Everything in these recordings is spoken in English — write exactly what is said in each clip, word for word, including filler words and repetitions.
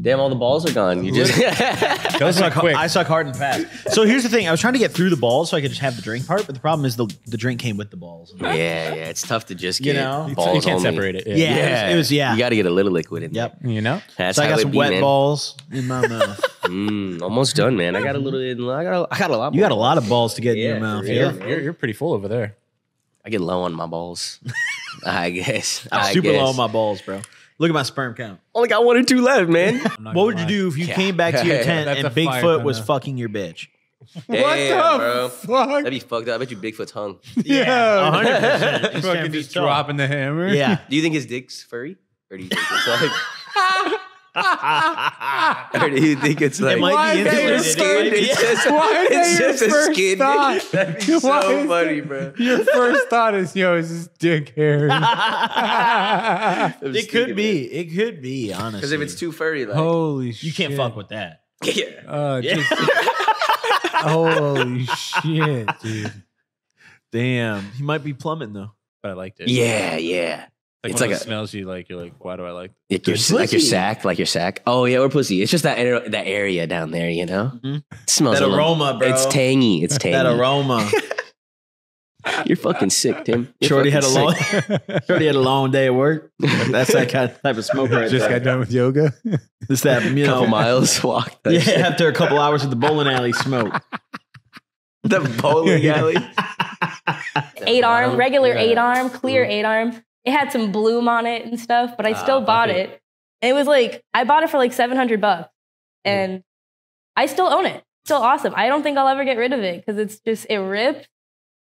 Damn, all the balls are gone. You just those suck quick. I suck hard and fast. So here's the thing. I was trying to get through the balls so I could just have the drink part, but the problem is the the drink came with the balls. Yeah, yeah. It's tough to just get, you know, balls. You can't only. separate it. Yeah. Yeah. yeah. It was, it was, yeah. You got to get a little liquid in yep. there. You know? That's so I got some wet in. balls in my mouth. Mm, almost done, man. I got a little in. I got a, I got a lot more. You got a lot of balls to get yeah, in your mouth. Yeah. You're, you're, you're pretty full over there. I get low on my balls. I guess. I'm I super guess. low on my balls, bro. Look at my sperm count. Only got one or two left, man. What would lie. you do if you yeah. came back to your tent and Bigfoot was fucking your bitch? Damn, what the bro. fuck? That'd be fucked up. I bet you Bigfoot's hung. Yeah, one hundred percent. He's fucking just dropping the hammer. Yeah. Do you think his dick's furry? Or do you think it's like... or do you think it's like... It might be insulated. It's just, why it's just a skin. Thought? That'd be why so funny, it, bro. Your first thought is, yo, is this dick hairy? It could be. It. it could be, honestly. Because if it's too furry, like... Holy shit. You can't fuck with that. Yeah. Uh, yeah. Just, holy shit, dude. Damn. He might be plummeting, though. But I liked it. Yeah, yeah. Like it's like it smells you like you're like why do I like it, your, like your sack like your sack oh yeah we're pussy it's just that that area down there, you know. Mm-hmm. It smells that aroma little, bro. It's tangy. It's tangy. That aroma. You're fucking sick, Tim. You're Shorty had a long Shorty had a long day at work. That's that kind of type of smoke right Just there. Got done with yoga. It's that you know couple miles walk. Yeah, shit. After a couple hours at the bowling alley smoke. The bowling alley. Eight arm, regular yeah. eight arm, clear mm. eight arm. It had some bloom on it and stuff, but I still uh, bought okay. it. And it was like, I bought it for like seven hundred bucks and mm. I still own it. It's still awesome. I don't think I'll ever get rid of it because it's just, it ripped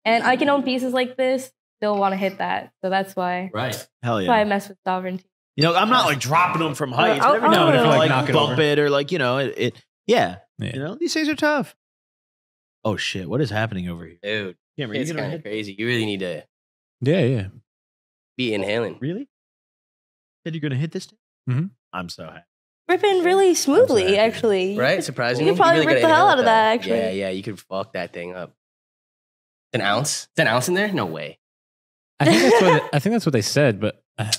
and I can own pieces like this. Still want to hit that. So that's why. Right. Hell yeah. That's why I mess with sovereignty. You know, I'm not like dropping them from height. I'll, Every I'll, now and then like, like bump it, it or like, you know, it, it yeah. yeah. You know, these things are tough. Oh shit. What is happening over here? Dude, yeah, it's kind of crazy. You really need to. Yeah, yeah. Be inhaling. Really? Said you're gonna hit this thing? Mm-hmm. I'm so happy. Ripping really smoothly, so actually. Right? Surprisingly. You could probably you really rip the hell out of that, actually. Yeah, yeah. You could fuck that thing up. An ounce? Is an ounce in there? No way. I think that's what they, I think that's what they said, but uh,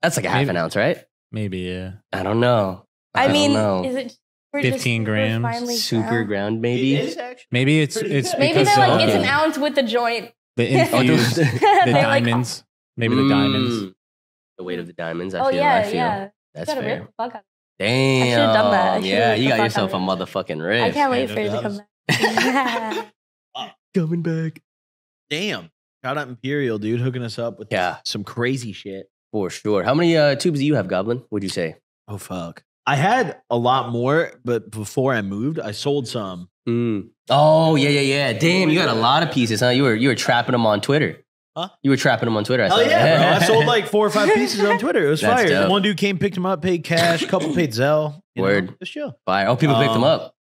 that's like a maybe, half an ounce, right? Maybe, yeah. I don't know. I, I mean, don't know. Is it fifteen grams? Super ground, maybe. It is actually maybe it's it's because maybe they're like uh, it's an ounce with the joint. The infused the diamonds. Like, Maybe mm. the diamonds. The weight of the diamonds, I oh, feel. Yeah, I feel. Yeah. That's you fair. Fuck Damn. I should have done that. Yeah, you got yourself a motherfucking riff. I can't wait for it to come back. Coming back. Damn. Shout out Imperial, dude, hooking us up with yeah. some crazy shit. For sure. How many uh, tubes do you have, Goblin? Would you say? Oh, fuck. I had a lot more, but before I moved, I sold some. Mm. Oh, yeah, yeah, yeah. Damn, you had a lot of pieces, huh? You were, you were trapping them on Twitter. Huh? You were trapping them on Twitter. I Hell yeah, bro. I sold like four or five pieces on Twitter. It was That's fire. Dope. One dude came, picked them up, paid cash. A couple paid Zelle. Word. Fire. Oh, people um, picked them up.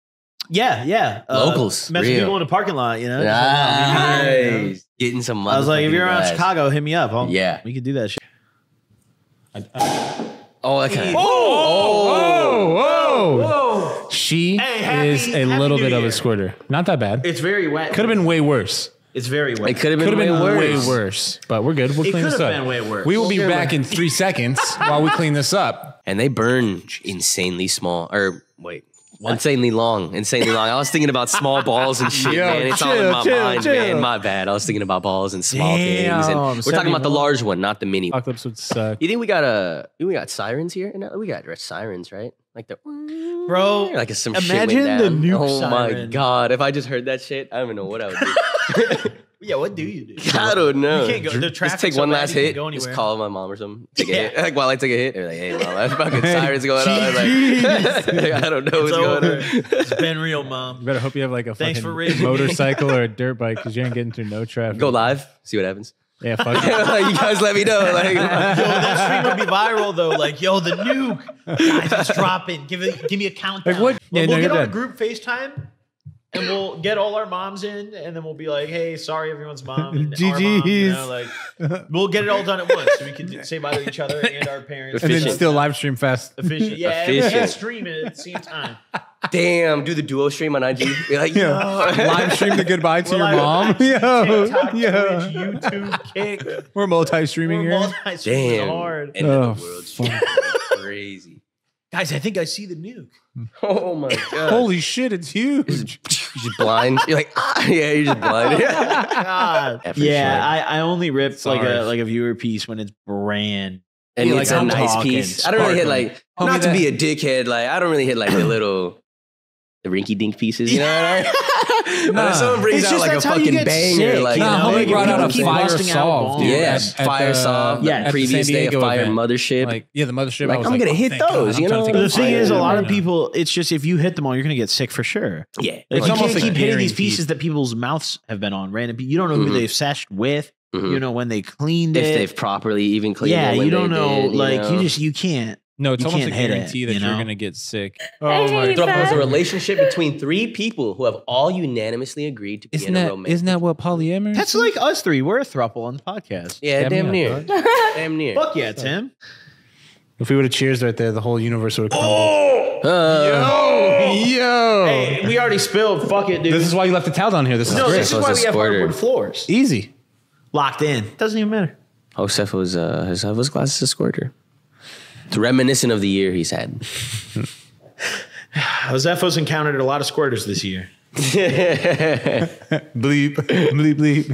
Yeah, yeah. Locals. Uh, messing people in the parking lot, you know. Nice. Like, you know? Getting some money. I was like, if you're around Chicago, hit me up. I'll, yeah. We could do that shit. I, I, oh, okay. Oh, oh, oh, oh, oh. She hey, happy, is a little bit year. of a squirter. Not that bad. It's very wet. Could have been way worse. It's very wet. It could have been, way, been worse. way worse, but we're good. We'll clean this up. It could have been way worse. We will be back in three seconds while we clean this up. And they burn insanely small, or wait, what? insanely long, insanely long. I was thinking about small balls and shit, Yo, man. It's chill, all in my chill, mind, chill. man. My bad. I was thinking about balls and small Damn, things. And we're talking about the large one, not the mini one. Apocalypse would suck. You think we got a? We got sirens here? We got sirens, right? Like the bro, like a, some imagine shit went down. the nuke Oh siren. my god! If I just heard that shit, I don't even know what I would do. Yeah, what do you do? I don't know. You can't go. The just take one last hit. Just call my mom or something. Take yeah. a hit. Like while I take a hit, they're like, "Hey, mom, that's fucking sirens going on." I'm like, I don't know it's what's over. going on. It's been real, mom. You better hope you have like a Thanks fucking for motorcycle or a dirt bike because you ain't getting through no traffic. Go live. See what happens. Yeah, fuck it. You guys let me know. Like, yo, that stream would be viral, though. Like, yo, the nuke. Guys, it's dropping. Give it, give me a countdown. Like what? Yeah, we'll no, get on dead. a group FaceTime, and we'll get all our moms in, and then we'll be like, hey, sorry, everyone's mom. And G Gs. Our mom, you know, like, we'll get it all done at once, so we can say bye to each other and our parents. And then still live stream fast. Efficient. Yeah, we can stream it at the same time. Damn, do the duo stream on I G. You're like, yo. Live stream the goodbye to We're your like, mom. Yo, TikTok, yo. Twitch, YouTube, Kick. We're multi-streaming here. Multi-streaming hard. End oh, of the world. Crazy. Guys, I think I see the nuke. Oh my God. Holy shit, it's huge. You're just blind. You're like, ah, yeah, you're just blind. God. Yeah, I, I only ripped Sorry. like a like a viewer piece when it's brand. And it's like, a I'm nice piece. Sparkling. I don't really hit like, Homie not to that. be a dickhead, like I don't really hit like the little, the rinky-dink pieces, you know what I mean? Nah. If someone brings it's out like a fucking banger, like nah, you know, homie brought out a fire soft, dude. Yeah, fire soft. Yeah, previous day of fire event. mothership. Like, yeah, the mothership. Like, I was I'm like, gonna oh, hit those. God, you know, the thing is, a lot right of people. Now. It's just if you hit them all, you're gonna get sick for sure. Yeah, like, it's you almost can't like keep hitting these pieces piece. that people's mouths have been on. Random. You don't know who mm-hmm. they've sashed with. Mm-hmm. You know when they cleaned it. If they've properly even cleaned it. Yeah, you don't know. Like you just you can't. No, it's you almost a guarantee it, that you know? you're going to get sick. Oh my God. There's a relationship between three people who have all unanimously agreed to be isn't in that, a romantic. Isn't that what polyamory is? That's like us three. We're a throuple on the podcast. Yeah, damn, damn near. near. Damn near. Fuck yeah, Tim. If we would have cheers right there, the whole universe would have crumbled. Oh! Uh, yo! Yo! Hey, we already spilled. Fuck it, dude. This is why you left the towel down here. This is no, great. This is why we have hardwood floors. Easy. Locked in. Doesn't even matter. Josef was, uh, Josef was glass is a squirter. Reminiscent of the year he's had. Josefo's encountered a lot of squirters this year. Bleep, bleep, bleep.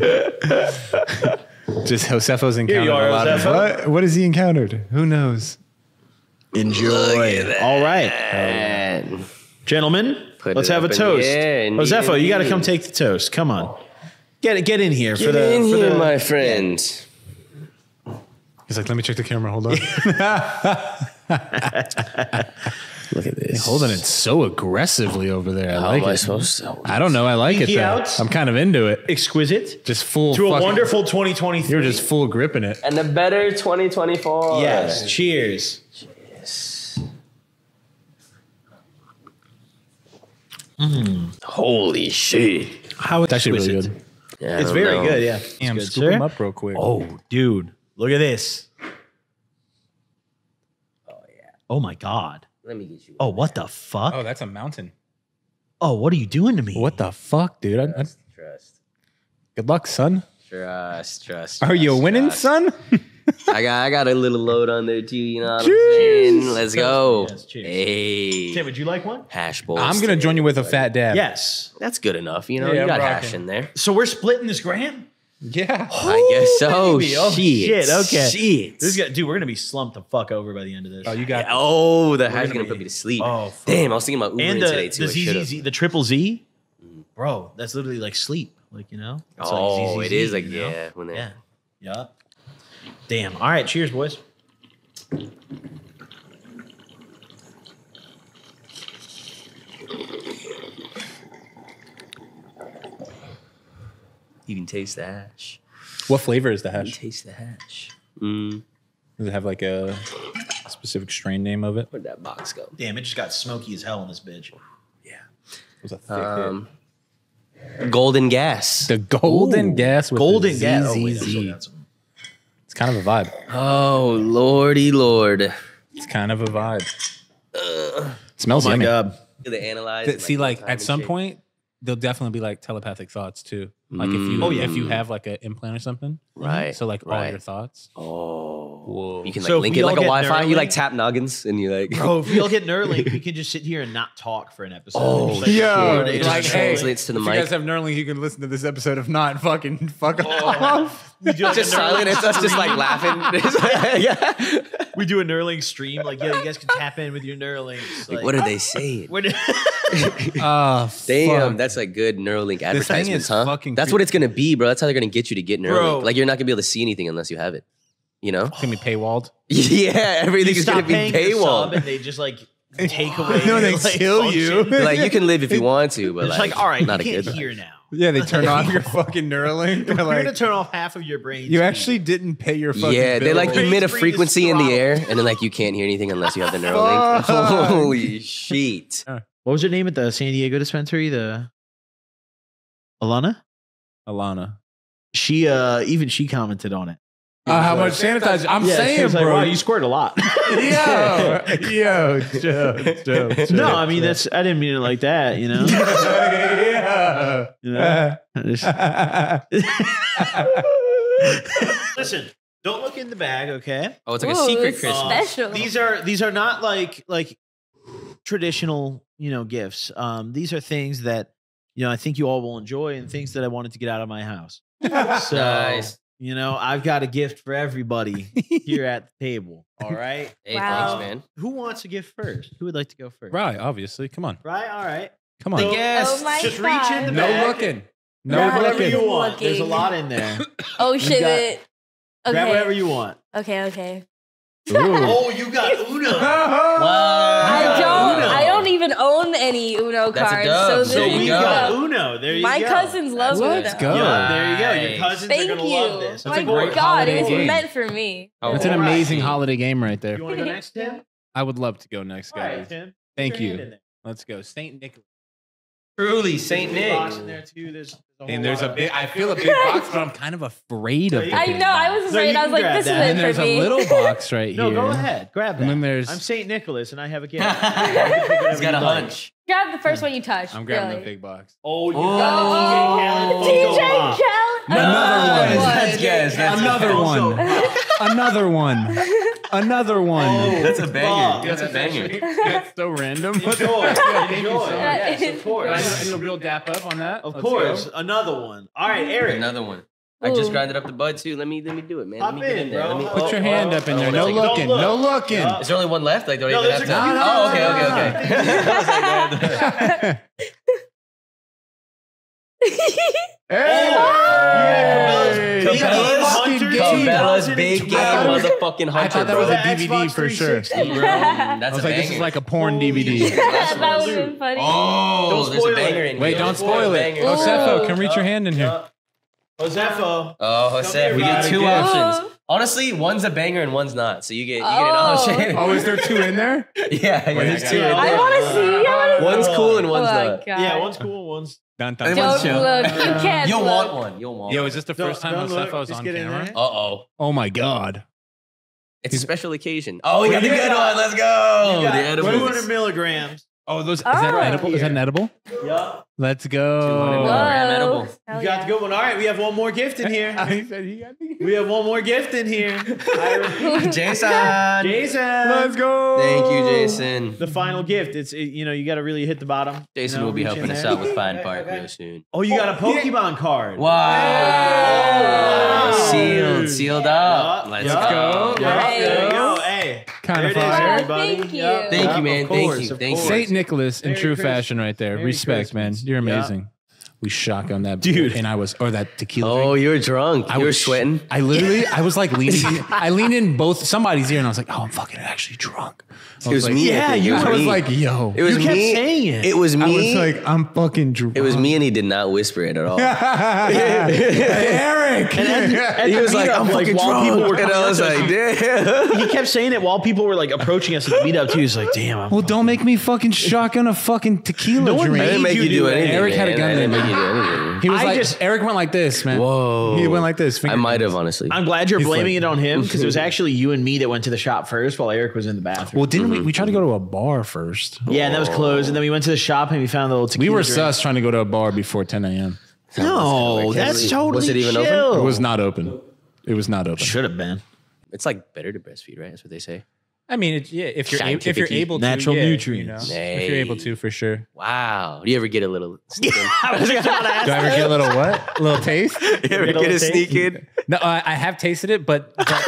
Just Josefo's encountered are, a lot Josefo. of what? What has he encountered? Who knows? Enjoy. All right, um, gentlemen, Put let's have a toast. Yeah, Josefo, indeed. You got to come take the toast. Come on, get get in here get for the in for here, the, my friend. Yeah. He's like, let me check the camera. Hold on. Look at this. He's holding it so aggressively over there. I How like am it. I supposed to? I don't know. I like Pinky it though. Out. I'm kind of into it. Exquisite. Just full. To fucking, a wonderful twenty twenty-three. You're just full gripping it. And a better twenty twenty-four. Yes. Cheers. Cheers. Mm. Holy shit. How it's actually really good. Yeah, it's very know. good. Yeah. Damn, good, scoop sir. him up real quick. Oh, dude. Look at this. Oh, yeah. Oh, my God. Let me get you. Oh, what the fuck? Oh, that's a mountain. Oh, what are you doing to me? What the fuck, dude? Trust. I, I... trust. Good luck, son. Trust, trust. Are trust, you winning, trust. son? I got I got a little load on there, too. You know what cheers. I'm saying? Let's go. Yes, cheers. Hey. Tim, would you like one? Hash bowl. I'm going to join you with a fat dab. Yes. That's good enough. You know, yeah, you got hash in there. So we're splitting this gram? Yeah, oh, I guess so. Baby. Oh shit! shit. Okay, shit. This guy, dude, we're gonna be slumped the fuck over by the end of this. Oh, you got. Yeah. Oh, the hash gonna, gonna put me to sleep. Oh, fuck. Damn! I was thinking about Uber and the, today too. The, Z, Z, the triple Z, bro. That's literally like sleep. Like you know. It's oh, like Z, Z, Z, it is like you know? yeah, when yeah, yeah. Damn! All right, cheers, boys. You can taste the hash. What flavor is the hash? You can taste the hash. Mm. Does it have like a specific strain name of it? Where'd that box go? Damn, it just got smoky as hell in this bitch. Yeah. It was a thick um, hit. Golden Gas. The Golden Ooh. Gas. With golden Gas. Oh, wait, it's kind of a vibe. Oh, lordy lord. It's kind of a vibe. Uh, it smells oh my yummy. God. They analyze See, like, like at some shape. point, they'll definitely be like telepathic thoughts too. Like if you oh, yeah. if you have like an implant or something, right? So like right. all your thoughts. Oh, whoa! You can like so link it like a Wi-Fi. You like tap noggins and you like. Bro, if we all get Neuralink, we can just sit here and not talk for an episode. Oh, like, yeah! It just like, translates hey, to the if mic. If you guys have Neuralink, you can listen to this episode of not fucking fuck oh. off. We do like just silent. It's us just like laughing. yeah. We do a Neuralink stream. Like yeah, you guys can tap in with your Neuralinks. Like, like what are they saying? Oh, damn! Fuck. That's like good Neuralink advertisements, huh? Fucking that's what it's gonna be, bro. That's how they're gonna get you to get Neuralink. Like you're not gonna be able to see anything unless you have it. You know, it's gonna be paywalled. yeah, everything is gonna be paywalled. And they just like take away. No, they like, kill function. you. Like you can live if you want to, but like, like all right, not you can't a good hear now. Yeah, they turn off your fucking Neuralink. They're like, gonna turn off half of your brain. You actually didn't pay your fucking. Yeah, bill. They like emit a frequency in the air, and then like you can't hear anything unless you have the Neuralink. Holy shit! What was your name at the San Diego dispensary? The Alana. Alana, she uh even she commented on it. Uh, how much sanitizer? I'm yeah, saying, bro, like, wow, you squirt a lot. yo, yo, Joe, Joe, Joe, no, I mean Joe. that's I didn't mean it like that, you know. yeah, you know. Listen, don't look in the bag, okay? Oh, it's like Whoa, a secret. Christmas. Special. These are these are not like like traditional, you know, gifts. Um, these are things that, you know, I think you all will enjoy, and things that I wanted to get out of my house. So, nice. You know, I've got a gift for everybody here at the table. All right. Hey, wow. Thanks, man. Who wants to gift first? Who would like to go first? Rye, obviously. Come on. Rye, all right. Come on. The guests. Oh Just God. reach in the no back. Looking. No looking. No whatever you want. Looking. There's a lot in there. Oh, shit. Got, okay. Grab whatever you want. Okay, okay. Ooh. Oh, you got Uno. Wow. I don't. Uno. I don't even own any Uno cards. So, so we got Uno. There you My go. My cousins love Let's Uno. Let's go. Yeah, there you go. Your cousins Thank are gonna you. love this. That's My God, holiday it was game. meant for me. Oh, That's an right. amazing holiday game right there. You want to go next, Tim? I would love to go next, guys. Right, Tim. Thank you. Let's go, Saint Nicholas. Truly, Saint Nick. There's a there too. There's a and there's a big. I feel a big box, but I'm kind of afraid of it. I know. I was afraid. No, I was like, this that. isn't for me. And there's a little box right no, here. No, go ahead. Grab that. And then there's. I'm Saint Nicholas, and I have a gift. He's got a hunch. Grab the first one you touch. I'm grabbing really. the big box. Oh, you oh, got oh, T J Callen. Another one. Let's guess. Another one. Another one. Another one. Oh, that's a banger. That's, that's a banger. That's so random. Enjoy. Thank you so much. Yes, of course. And a real dap up on that. Of Let's course. Go. Another one. All right, Eric. Another one. Ooh. I just grinded up the bud too. Let me let me do it, man. Pop let me in, get in there. Bro. Let me, Put oh, your hand oh, up in oh, there. No looking. Look. No looking. Uh, Is there only one left? Like, don't no, even have to. No, no, oh, okay, okay, okay. Hey! Cabela's big game, motherfucking hunter. I thought that bro. was a D V D for sure. Bro, that's I was a like, banger. This is like a porn Holy D V D. Yeah, that that would have been funny. Oh, don't spoil there's a banger it. in here. Wait, don't, don't spoil it. Josefo, come reach oh. your hand in here. Uh, Josefo. Oh, Jose, we get two again. options. Honestly, one's a banger and one's not. So you get, you oh. get an option. Oh, is there two in there? Yeah, yeah there's two in there. I want to see. One's cool and one's not. Yeah, one's cool, one's... Don't, don't, don't look. You can't You'll look. want one. You'll want Yo, is this the don't, first time Josefo's on camera? Uh-oh. Oh, my God. It's He's... a special occasion. Oh, we got the good one. Let's go. The two hundred milligrams. Oh, those, oh, is that edible? Here. Is that an edible? Yep. Let's go. Edible. You got the good one. All right, we have one more gift in here. I said he got the we have one more gift in here. Jason. Jason. Let's go. Thank you, Jason. The final gift. It's it, you know you got to really hit the bottom. Jason you know, will be helping us out with Pine Park real soon. Oh, you got a Pokemon yeah. card. Wow. wow. Sealed, sealed up. Yep. Let's yep. go. Yep. Right. There we go. Hey. Kind there of fire, everybody. Thank you, yep. thank you, man. Course, thank you, thank you. Saint Nicholas in Merry true Christmas. fashion, right there. Merry Respect, Christmas. man. You're amazing. Yeah. We shotgun that dude, and I was or that tequila. Oh, drink. you're drunk. I you was sweating. I literally, I was like leaning. I leaned in both somebody's ear, and I was like, "Oh, I'm fucking actually drunk." I was it was like, me. Yeah, you. I was me. like, "Yo," it was you kept me. saying it. It was me. I was like, "I'm fucking drunk." It was me, and he did not whisper it at all. Eric. And then, he was like, "I'm fucking drunk," and I was like, "Damn." He kept saying it while people were like approaching us at the meetup too. He's like, "Damn." I'm well, don't make me fucking shotgun a fucking tequila no drink. I didn't make you do it. Eric had a gun in there. He was I like, just, Eric went like this, man. Whoa. He went like this. I might have, honestly. I'm glad you're He's blaming like, it on him because it was actually you and me that went to the shop first while Eric was in the bathroom. Well, didn't mm-hmm. we? We tried to go to a bar first. Yeah, and that was closed. And then we went to the shop and we found the little tequila We were drink. sus trying to go to a bar before ten A M No, that's really, totally Was it even chill. open? It was not open. It was not open. Should have been. It's like better to breastfeed, right? That's what they say. I mean, it, yeah. If you're if you're able to, natural yeah, nutrients. You know, hey. If you're able to, for sure. Wow. Do you ever get a little? Yeah, I was gonna Do I ever get a little what? A little taste? You ever get, get a taste? sneak in? No, uh, I have tasted it, but, but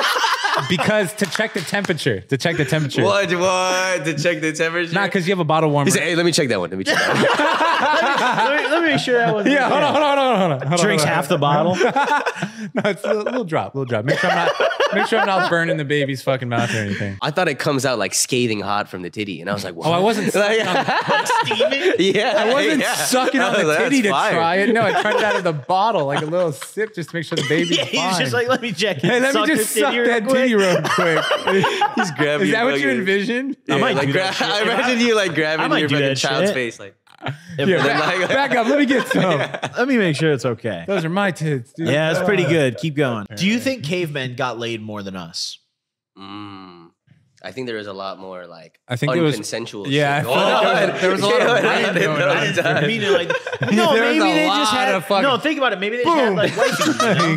because to check the temperature, to check the temperature. What? What? To check the temperature? Not nah, because you have a bottle warmer. He said, "Hey, let me check that one. Let me check that one. let, me, let me make sure that one." Yeah. Hold on. Hold on. Hold on. Hold on. Hold Drinks on, half on, the on. bottle. No, it's a little, little drop. Little drop. Make sure I'm not. Make sure I'm not burning the baby's fucking mouth or anything. I thought it comes out like scathing hot from the titty, and I was like, what? "Oh, I wasn't like, on, like steaming." Yeah, I wasn't yeah. sucking on was the like, titty to fire. try it. No, I tried it out of the bottle, like a little sip, just to make sure the baby's yeah, fine. He's just like, "Let me check it. Hey, let me just suck that quick. titty real quick." He's grabbing. Is that what you envisioned? Yeah, I might like, do that shit. I imagine you like grabbing your fucking child's face, like. Yeah, back, back up. Let me get some. Yeah. Let me make sure it's okay. Those are my tits, dude. Yeah, it's pretty good. Keep going. Do you think cavemen got laid more than us? Mm. I think there was a lot more like I think unconsensual. Was, yeah, shit. I oh, no, there was a lot of rain going on. Meaning, like, no, maybe they just had. Fucking, no, think about it. Maybe they just boom. had like white people.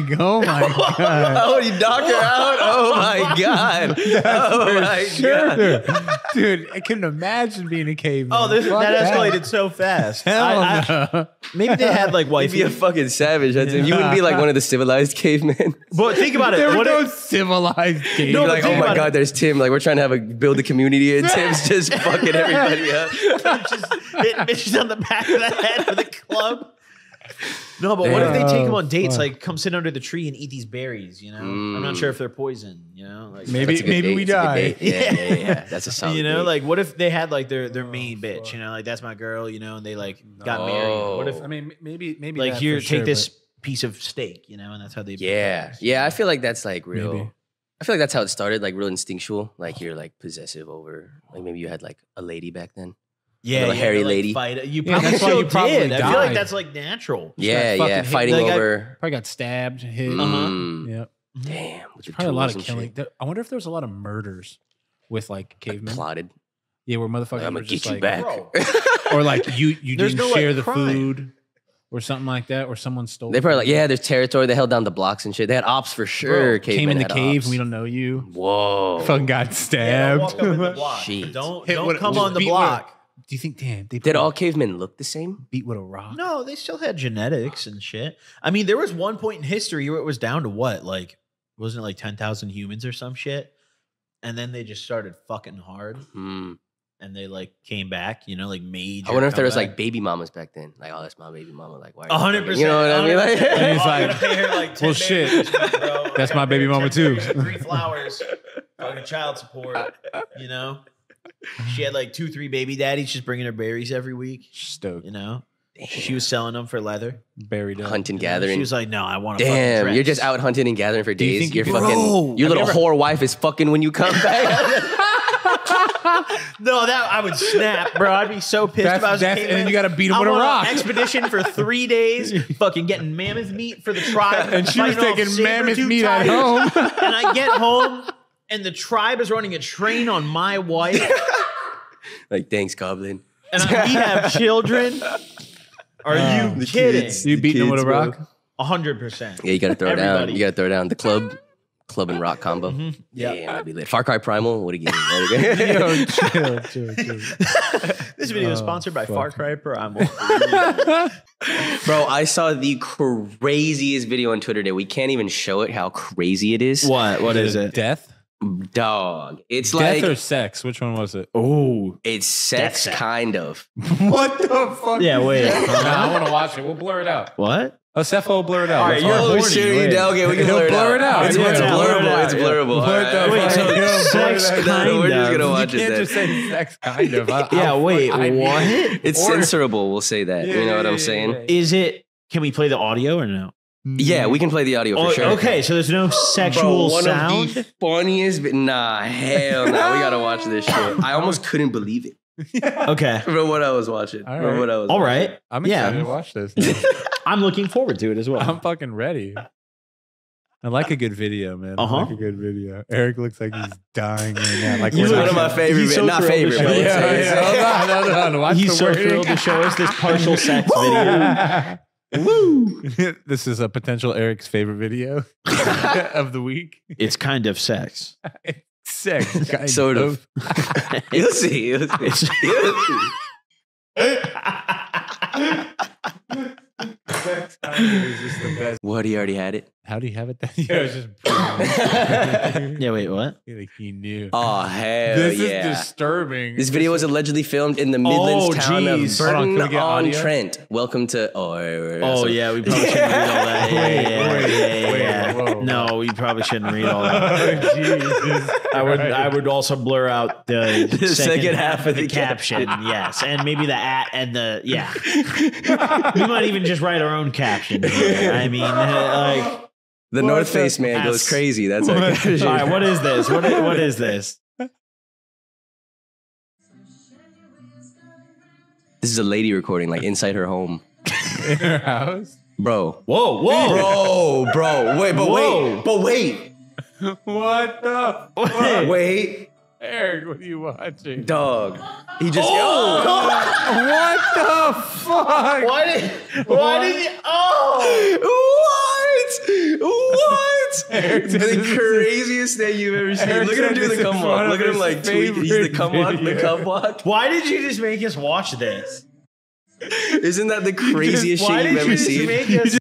You know? Oh my god! Oh, you knocked her out! Oh my god! Oh my sure. god! Dude, I couldn't imagine being a caveman. Oh, this, that escalated that. so fast. Hell I, I, no. Maybe they had like white. You'd be a fucking savage. That's yeah. it. You wouldn't be like one of the civilized cavemen. But think about it. There were no civilized cavemen. No, like, oh my god, there's Tim. Like, we're trying to have a build a community and Tim's just fucking everybody up. Just hit bitches on the back of the head with a club. No, but Damn. what if they take him on dates? Fuck. Like, come sit under the tree and eat these berries. You know, mm. I'm not sure if they're poison. You know, like, maybe maybe date. we die. Yeah, yeah, yeah, yeah. That's a solid You know, date. like, what if they had like their their main oh, bitch? Fuck. You know, like that's my girl. You know, and they like no. got married. What if I mean maybe maybe like here take sure, this piece of steak. You know, and that's how they. Yeah, become, yeah. I feel like that's like real. Maybe. I feel like that's how it started, like real instinctual. Like you're like possessive over, like maybe you had like a lady back then. Yeah, a yeah, hairy like lady. Fight. You probably yeah, still you probably did. Died. I feel like that's like natural. Yeah, yeah, hit. fighting like over. I probably got stabbed, hit. Mm. Yep. Damn. Probably a lot of killing. Shit. I wonder if there was a lot of murders with like cavemen. Like plotted. Yeah, where motherfuckers like, I'm gonna get you like, back. Or like you, you didn't no, share like, the crime. food. Or something like that, or someone stole. They probably like, yeah, there's territory. They held down the blocks and shit. They had ops for sure. Bro, came in the cave. Ops. We don't know you. Whoa. Fucking got stabbed. Yeah, don't walk don't, don't come on the block. With, do you think, damn. They Did all cavemen look the same? Beat with a rock? No, they still had genetics and shit. I mean, there was one point in history where it was down to what? Like, wasn't it like ten thousand humans or some shit? And then they just started fucking hard. Mm-hmm. And they like came back, you know, like made. I wonder if there was back. like baby mamas back then. Like, oh, that's my baby mama. Like, why? one hundred percent. You know what I mean? Like, and he's like, pay her like well, shit. Bro. That's my baby mama too. Three flowers, fucking child support. You know, she had like two, three baby daddies just bringing her berries every week. Stoked. You know, damn. She was selling them for leather. Buried up. Hunting, gathering. She was like, no, I want to. Damn, you're just out hunting and gathering for days. You you're bro, fucking. Your little ever... whore wife is fucking when you come back. No, that I would snap, bro. I'd be so pissed that's, if I was that's, a caveman. And you got to beat him with a rock. Expedition for three days, fucking getting mammoth meat for the tribe, and she was taking mammoth meat at home. And I get home, and the tribe is running a train on my wife. Like, thanks, Goblin. And I, we have children. Are um, you kidding? Kids, you beating him with a rock? A hundred percent. Yeah, you got to throw down. You got to throw down the club. Club and rock combo. Mm-hmm. Yeah, yeah, that'd be lit. Far Cry Primal. What a game. Yo, chill, chill, chill. This video is oh, sponsored by fuck. Far Cry Primal. Bro, I saw the craziest video on Twitter today. We can't even show it how crazy it is. What? What is, is it? Death? Dog. It's death like death or sex. Which one was it? Oh, it's sex, sex, kind of. What the fuck? Yeah, wait. No, I want to watch it. We'll blur it out. What? Oh, Cepho, blur it out. All right, you're oh, shit, you okay, we can blur, blur it out. It's, yeah, it's blurrable. It's blurrable. Yeah. Right. Wait, so sex kind no, of. We're just gonna watch you it. Can't then. Just say sex kind of. I, yeah, I'll, wait, I mean, what? It's or, censorable. We'll say that. Yeah, you know what I'm saying? Yeah, yeah, yeah. Is it? Can we play the audio or no? Yeah, we can play the audio for oh, sure. Okay, so there's no sexual Bro, one sound. One of the funniest. Nah, hell no. Nah, we gotta watch this shit. I almost couldn't believe it. Yeah. Okay. From what I was watching. All right. From what I was All watching. Right. I'm excited yeah. to watch this. I'm looking forward to it as well. I'm fucking ready. I like a good video, man. Uh-huh. I like a good video. Eric looks like he's dying right now. Like he's one of my favorite, so not favorite. Yeah, yeah. Hold on, hold on, watch he's the so wording. thrilled to show us this partial sex video. Woo! This is a potential Eric's favorite video of the week. It's kind of sex. Sex, kind sort of. of. You'll see. You'll see. You'll see. What? He already had it. How do you have it? That yeah, it was just. Yeah, wait, what? Like he knew. Oh hell this yeah! This is disturbing. This video was allegedly filmed in the Midlands oh, town geez. of Burton on, on Trent. Welcome to. Oh, oh so, yeah, we probably shouldn't read all that. Yeah, yeah, wait, yeah, wait, yeah. Wait, no, we probably shouldn't read all that. Oh, Jesus. I would, right. I would also blur out the, the second, second half of the, the caption. caption. Yes, and maybe the at and the yeah. We might even just write our own caption. Here. I mean, like. The what North Face man ass. goes crazy. That's our caption. All right, what is this? What is, what is this? This is a lady recording, like inside her home, in her house, bro. Whoa, whoa, bro, bro. Wait, but whoa. wait, but wait. What the? Fuck? Wait. Eric, what are you watching? Dog. He just. Oh! What the fuck? Why did? Why what? did you? Oh! What? What? Eric, the craziest thing you've ever seen. Eric, look at him do the cum walk. Look at him like tweet. He's the cum walk. The cum walk. Why did you just make us watch this? Isn't that the craziest shit you've ever seen? Why did you just make us?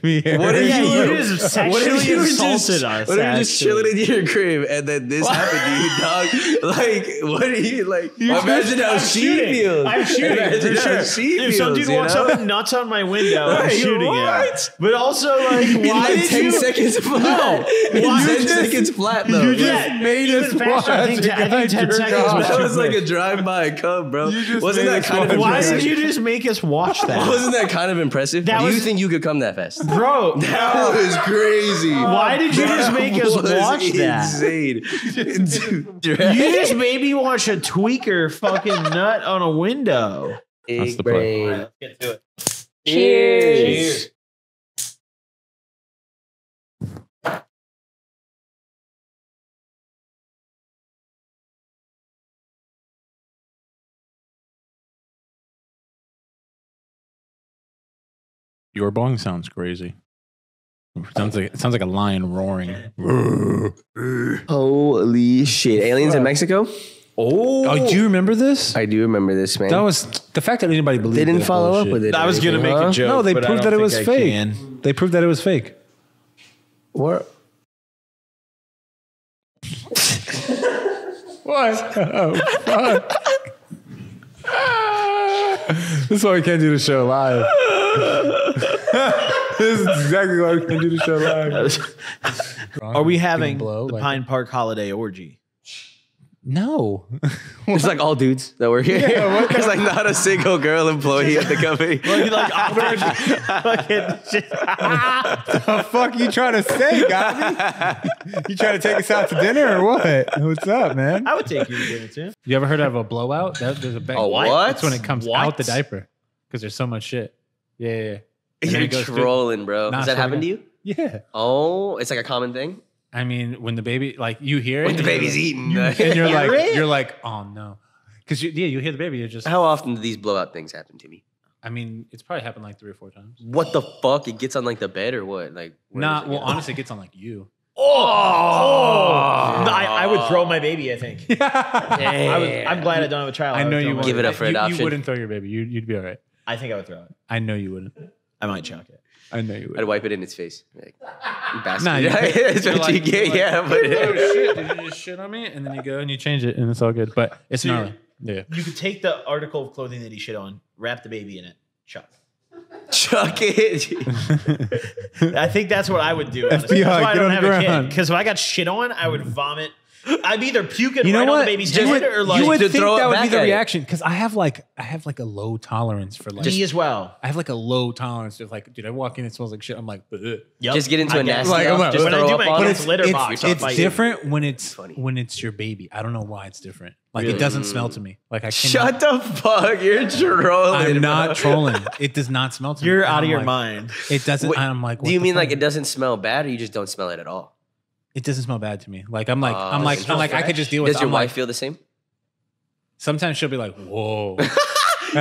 Me, what if yeah, you, you just sexually you insulted just, us? What if you just chilling in your crib and then this what? happened to you, dog? Like, what are you like? You're imagine how I'm she shooting. feels. I'm shooting. Imagine how sure. she feels. If some dude walks know? up and nuts on my window, right, I'm shooting it. But also, like, in why like did ten you? Seconds flat. No, why ten just, seconds flat though. You just yeah, made us watch. I think, I think ten seconds. Was that was like a drive-by cum, bro. Wasn't that kind of? Why did you just make us watch that? Wasn't that kind of impressive? Do you think you could come that fast? Bro, that was crazy. Why did you that just make us watch insane. that? You just made me watch a tweaker fucking nut on a window. That's the play. Right, let's get to it. Cheers. Cheers. Your bong sounds crazy. It sounds like it sounds like a lion roaring. Holy shit! Aliens in Mexico? Oh, oh, do you remember this? I do remember this, man. That was the fact that anybody believed. They didn't follow bullshit. up with it. I was gonna make huh? a joke. No, they but proved I don't that it was I fake. Can. They proved that it was fake. What? What? Oh, fuck. This is why we can't do the show live. This is exactly why we can't do the show live. Are we having blow, the like Pine Park holiday orgy? No. It's like all dudes that work here. Yeah, There's like not a single girl employee at the company. Like, like the fuck you trying to say, guy? You trying to take us out to dinner or what? What's up, man? I would take you to dinner too. You ever heard of a blowout? That, there's a bang. Oh, what? That's when it comes what? out the diaper because there's so much shit. Yeah, yeah. yeah. You're trolling, bro. Nah, Does that so happen to you? Yeah. Oh, it's like a common thing. I mean, when the baby, like, you hear it, when the baby's like, eating, you, and you're like, it? you're like, oh no, because you, yeah, you hear the baby, you're just. How often do these blowout things happen to me? I mean, it's probably happened like three or four times. What the fuck? It gets on like the bed or what? Like, nah. Well, honestly, it gets on like you. Oh, oh. No, I, I would throw my baby. I think. Yeah. I would, I'm glad I don't have a child. I, I know you would give it up for you, adoption. You wouldn't throw your baby. You, you'd be all right. I think I would throw it. I know you wouldn't. I might chunk it. I know you would. I'd wipe it in its face. Like, you bastard. Nah, you it's what like, you get. Like, yeah, but. Oh, shit. Did you just shit on me? And then you go and you change it and it's all good. But it's so not. Yeah. You could take the article of clothing that he shit on, wrap the baby in it, chuck. Chuck it. I think that's what I would do. That's why I don't have a kid. Because if I got shit on, I would vomit. I'd either puke and you know right on the baby's head or like you would think throw that would be the reaction because I have like I have like a low tolerance for like me as well. I have like a low tolerance of like dude, I walk in, it smells like shit. I'm like, yep. just get into I a nasty. Like, like, just when I do my kids' litter box, it's, it's different you. when it's Funny. when it's your baby. I don't know why it's different. Like really? it doesn't mm. smell to me. Like I cannot, shut the fuck. You're trolling. I'm not trolling. It does not smell to me. You're out of your mind. It doesn't. I'm like, do you mean like it doesn't smell bad, or you just don't smell it at all? It doesn't smell bad to me. Like I'm like uh, I'm like I'm like fresh. I could just deal with. Does your I'm wife like, feel the same? Sometimes she'll be like, "Whoa," and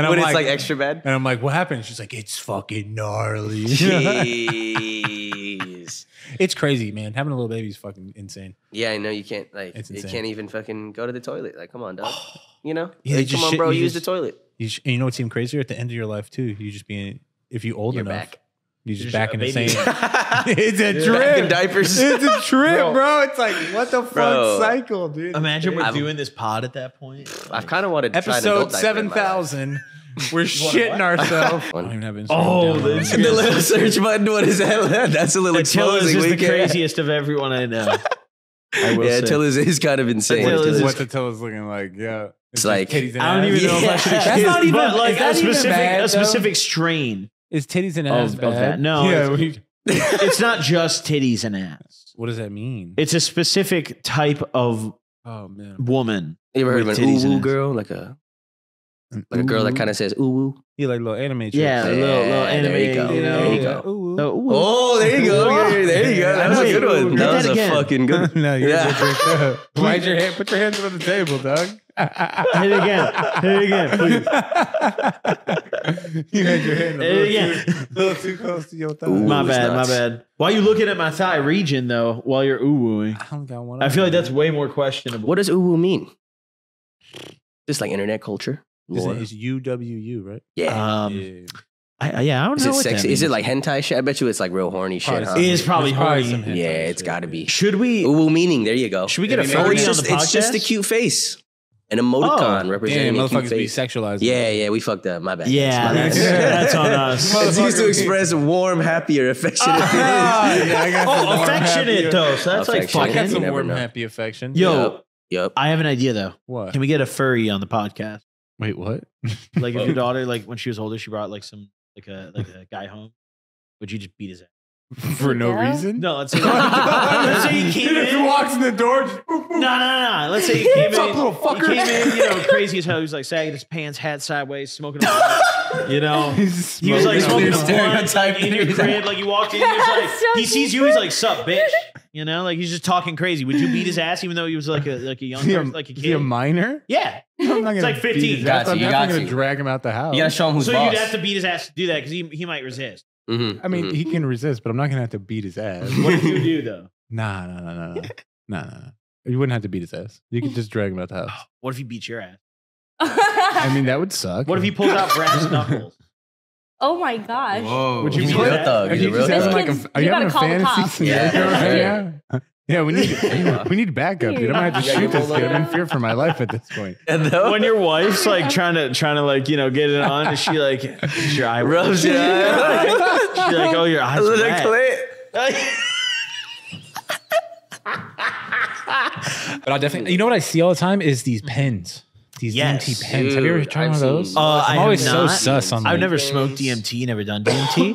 I'm when like, it's like extra bad. And I'm like, "What happened?" She's like, "It's fucking gnarly." Jeez, it's crazy, man. Having a little baby is fucking insane. Yeah, I know you can't like you can't even fucking go to the toilet. Like, come on, dog. You know? Yeah, like, you come on, bro. You use just, the toilet. You just, and you know what's even crazier? At the end of your life, too, you just being if you're old you're enough. Back. You just, just back in the same. It's a trip. In diapers. It's a trip, bro. bro. It's like what the bro. fuck cycle, dude. Imagine we're I'm, doing this pod at that point. I've kind of wanted to episode try an seven thousand. We're shitting ourselves. I don't even have Instagram. Oh, the, the little search button. What is that? That's a little exposing. Attila's the craziest of everyone I know. I will yeah, Attila's is kind of insane. Attila's what Attila's looking like? Yeah, it's, it's like I don't even yeah. know if I should. That's not even like a specific a specific strain. Is titties and ass oh, bad? No. Yeah, it's, you... it's not just titties and ass. What does that mean? It's a specific type of oh, man. woman. You ever heard of an ooh-woo girl? Like a Like ooh, a girl that kind of says, ooh, ooh. You like little anime. Yeah, yeah, little, little anime. There you go. You know, there you go. Ooh, ooh. Oh, ooh. Oh, there you go. Yeah, there you go. That was a good one. That was a fucking good one. No, you yeah. Why'd your hand, put your hands on the table, dog. Hit it again. Hit it again, please. You had your hand a little, again. Too, a little too close to your thigh. Ooh, my bad, nuts. my bad. Why are you looking at my thigh region, though, while you're ooh-wooing? I don't got one. I feel like that's way more questionable. What does ooh-woo mean? Just like internet culture. It's U W U, right? Yeah. Um, yeah. I, I, yeah, I don't is know. It what sexy? That means. Is it like hentai shit? I bet you it's like real horny shit. Huh? It is probably horny. Yeah, it's got to be. Should we? Ooh, meaning. There you go. Should we get a furry on just, the podcast? It's just a cute face. An emoticon oh, representing yeah, a cute face. Be sexualized. Yeah, yeah, we fucked up. My bad. Yeah, my bad. That's on us. It seems to express warm, happier, affectionate feelings. yeah, oh, affectionate though. So that's like fucking. I got some warm, happy affection. Yo, yep. I have an idea though. What? Can we get a furry on the podcast? Wait, what? Like if your daughter, like when she was older, she brought like some, like a like a guy home, would you just beat his ass? For no yeah. reason? No, let's say, let's say he came in. He walks in the door. Just, boop, boop. No, no, no. Let's say he came in. Little fucker. He came in, you know, crazy as hell. He was like sagging his pants, hat sideways, smoking a blunt. You know? He's he was like smoking a blunt, like, in your crib. Like you walk in, he was like, so he sees you, he's like, sup, bitch. You know, like he's just talking crazy. Would you beat his ass even though he was like a like a young person, like a kid? Is he a minor? Yeah. I'm not it's like fifteen. Got I'm you, not going to drag him out the house. You got to show him who's so boss. You'd have to beat his ass to do that because he, he might resist. Mm-hmm. I mean, mm-hmm. he can resist, but I'm not going to have to beat his ass. What if you do, though? Nah, nah, nah, nah, nah. nah, nah, nah. You wouldn't have to beat his ass. You could just drag him out the house. What if he beats your ass? I mean, that would suck. What if he pulls out brass knuckles? Oh my gosh. Whoa. Would you He's a real thug. He's a real thug. Like a, are you, you having a fantasy scenario right yeah. now? Yeah, we need we need backup, dude. I'm gonna have to shoot this kid. I'm in fear for my life at this point. And though, when your wife's like trying to trying to like you know get it on, and she like is your eye rubs your eye. She's like, oh, your eyes wet. But I definitely, you know what I see all the time is these pens. These yes. D M T pens. Dude, have you ever tried I've one of those? Uh, I'm always so sus on. I've these never pens. smoked D M T, never done D M T,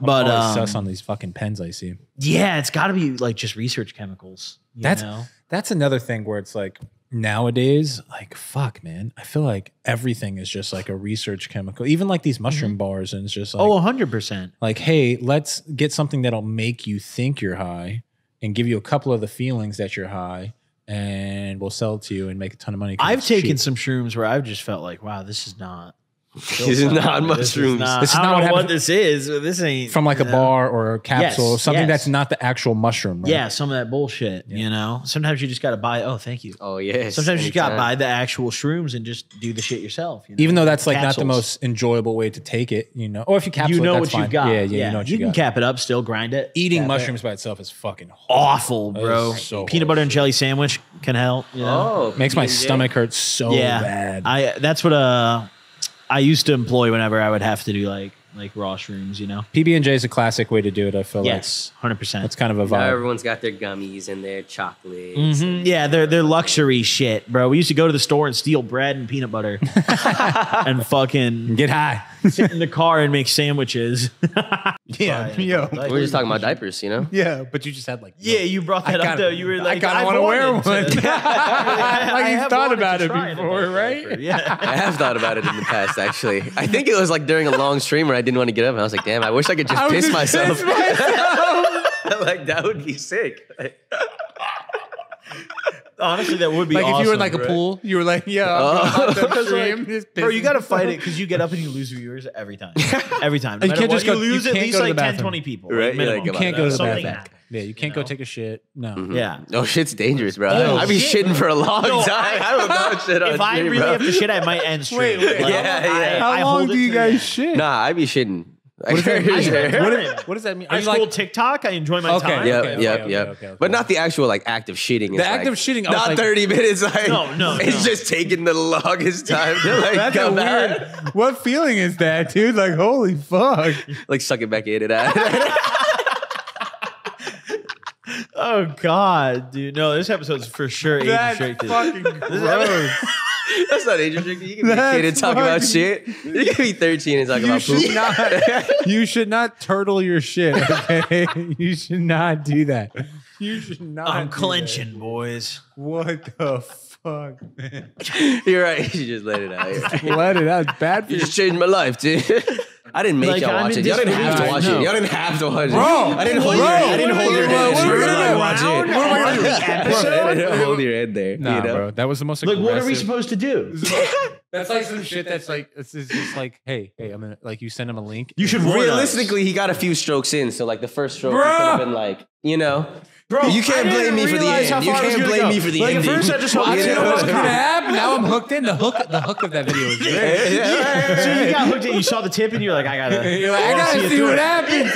but I'm always um, sus on these fucking pens I see. Yeah, it's got to be like just research chemicals. You that's know? that's another thing where it's like nowadays, like fuck, man, I feel like everything is just like a research chemical. Even like these mushroom mm-hmm. bars, and it's just like oh, one hundred percent. Like, hey, let's get something that'll make you think you're high and give you a couple of the feelings that you're high. And we'll sell it to you and make a ton of money. I've taken cheap. some shrooms where I've just felt like, wow, this is not. This is not mushrooms. This is not, this is I don't not know what, what this is. This ain't from like a know. bar or a capsule, yes, something yes. that's not the actual mushroom. Right? Yeah, some of that bullshit. Yeah. You know, sometimes you just got to buy. Oh, thank you. Oh yes. Sometimes anytime. you got to buy the actual shrooms and just do the shit yourself. You know? Even though that's like Capsules. not the most enjoyable way to take it, you know. Or if you capsule, you know it, that's what fine. you got. Yeah, yeah, yeah. You know what you, you got. You can cap it up, still grind it. Eating cap mushrooms it. by itself is fucking awful, awful bro. So peanut butter and jelly sandwich can help. You know? Oh, makes my stomach hurt so bad. I that's what uh. I used to employ whenever I would have to do like like raw shrooms, you know. P B and J is a classic way to do it. I feel yes, like yes, one hundred percent. That's kind of a vibe. Now everyone's got their gummies and their chocolates. Mm-hmm. and yeah, they're they're luxury shit, bro. We used to go to the store and steal bread and peanut butter and fucking get high, sit in the car and make sandwiches. yeah, but, yo, like, we're just talking about diapers, you know. Yeah, but you just had like yeah, you brought that I up kinda, though. You were like, I kind of want to wear one. like, like I you thought about it before, right? Yeah, I have thought about it in the past. Actually, I think it was like during a long stream where I didn't want to get up, and I was like, damn, I wish I could just I piss just myself. Piss myself. Like, that would be sick. Like, honestly, that would be like awesome, if you were in like right? a pool, you were like, yeah, oh. stream, like, bro, you got to fight it because you get up and you lose viewers every time. Every time. No you, can't what, just go, you lose you at least like ten, twenty people. Right? Like, like, you can't go to the bathroom. Yeah, you can't you know? go take a shit. No. Mm-hmm. Yeah. No, shit's dangerous, bro. Oh, I've been shit. shitting for a long no, time. I don't know shit on If I stream, really bro. have to shit, I might end stream. Wait, wait. Like, yeah, I, yeah. How I, long I do you guys shit? Nah, I be shitting. What does, that mean? What, is, what does that mean? Are I scroll like, TikTok. I enjoy my okay, time. Yep, okay, yep, okay, yep. Okay, okay, but okay. not the actual like active shitting. The active like, shitting. Not like, thirty minutes. Like, no, no. It's no. just taking the longest time to like That's come out. Weird, what feeling is that, dude? Like, holy fuck. Like, suck it back in and out. Oh, God, dude. No, this episode's for sure age restricted. That's fucking gross. That's not age restricted. You can be That's a kid and talk about shit. You can be thirteen and talk you about poop. Not, you should not turtle your shit, okay? You should not do that. You should not. I'm clenching, that. boys. What the fuck? fuck. You're right. You just let it out. Right. Let it out. It's bad for you. You just changed my life, dude. I didn't make like, y'all watch it. Y'all didn't have to watch it. Y'all didn't have to watch it. Bro, I didn't hold bro, your head. I didn't hold your head. What are we gonna watch it? What are we gonna do? I didn't hold your head there. Nah, you know? Bro, that was the most. Like, what are we supposed to do? That's like some shit. That's like it's, it's just like, hey, hey, I'm gonna like you send him a link. You should realistically, us. He got a few strokes in, so like the first stroke could have been like, you know. Bro, you can't blame me for the end. You can't blame me for the end. Like at first, I just watched it. What's gonna happen? Now I'm hooked in. The hook, the hook of that video is great. So you got hooked in. You saw the tip, and you're like, I gotta, you're like, I gotta see, see what happens.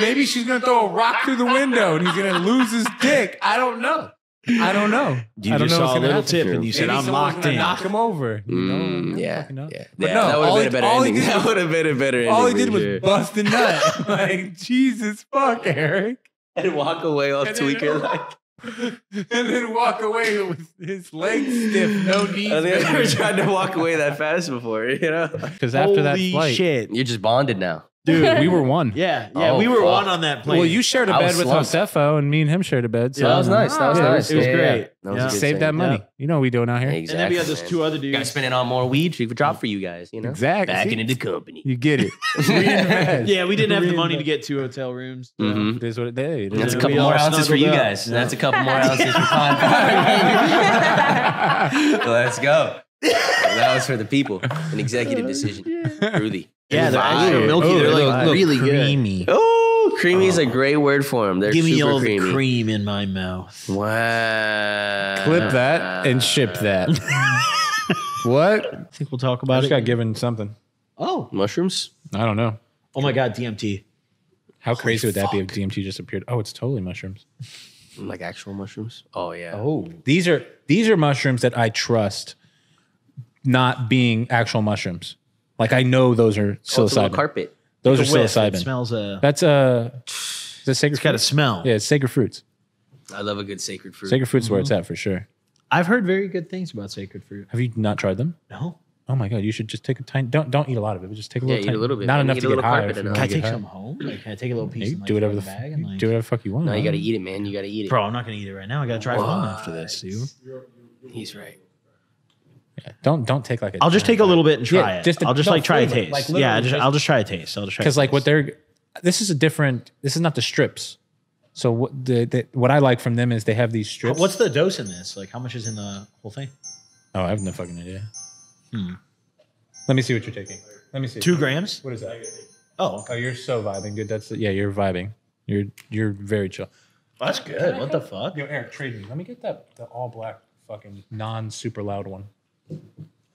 Maybe she's gonna throw a rock through the window, and he's gonna lose his dick. I don't know. I don't know. You I don't just know saw a little tip, and you said, maybe I'm locked in. Knock him over. You know, mm, yeah, yeah. yeah. But no, that would have been a better ending. That would have been a better ending. All he did was bust a nut. Like Jesus fuck, Eric. And walk away all tweaker like. And then walk away with his legs stiff, no knees. I think I've never tried to walk away that fast before, you know? Because after holy that flight, shit. You're just bonded now. Dude, we were one. Yeah, yeah, oh, we were fuck. one on that plane. Well, you shared a I bed with Josefo, and me and him shared a bed. So yeah, that was nice. That was yeah, nice. It was yeah, great. Yeah. That was yeah. Save that money. Yeah. You know what we doing out here. Exactly. And then we had those two other dudes. Guys spending on more weed. We could drop for you guys. You know, exactly. Back into the company. You get it. Yeah, we didn't have the money to get two hotel rooms. So. Mm-hmm. That's what it did. That's a couple more ounces for you guys. Yeah. That's a couple more ounces for Pine Park. Let's go. That was for the people. An executive decision. Ruthie. Yeah, they're actually milky. Oh, they're like look, really creamy. Good. Oh, creamy oh. is a great word for them. They're Give me super all creamy. The cream in my mouth. Wow. Clip that and ship that. What? I think we'll talk about I just it. Got given something. Oh, mushrooms? I don't know. Oh my God, D M T. How Holy crazy would fuck. that be if D M T just appeared? Oh, it's totally mushrooms. Like actual mushrooms? Oh yeah. Oh, these are these are mushrooms that I trust, not being actual mushrooms. Like I know those are psilocybin. Oh, carpet. Those are whiff. psilocybin. It smells uh, That's a. It's a sacred. It's got a smell. Yeah, it's sacred fruits. I love a good sacred fruit. Sacred fruit's mm-hmm. where it's at for sure. I've heard very good things about sacred fruit. Have you not tried them? No. Oh my God! You should just take a tiny. Don't don't eat a lot of it. But just take a yeah, little. Yeah, eat tiny, a little bit. Not enough to get high. Can I take some home? Like, can I take a little piece? You and, like, do whatever the bag and, like, do whatever the fuck you want. No, you gotta eat it, man. You gotta eat it, bro. I'm not gonna eat it right now. I gotta try it home after this. Dude. He's right. Yeah. Don't don't take like a I'll just take a little bit and try yeah, it. Just a, I'll just no, like try a taste. Like, yeah, just, I'll just try a taste. I'll just try. Because like what they're, this is a different. This is not the strips. So what the, the what I like from them is they have these strips. What's the dose in this? Like how much is in the whole thing? Oh, I have no fucking idea. Hmm. Let me see what you're taking. Let me see. Two grams. What is that? Oh, oh, you're so vibing, dude. That's the, yeah, you're vibing. You're you're very chill. Well, that's good. What the fuck? Yo, Eric, trade me. Let me get that the all black fucking non super loud one.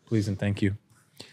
Please and thank you.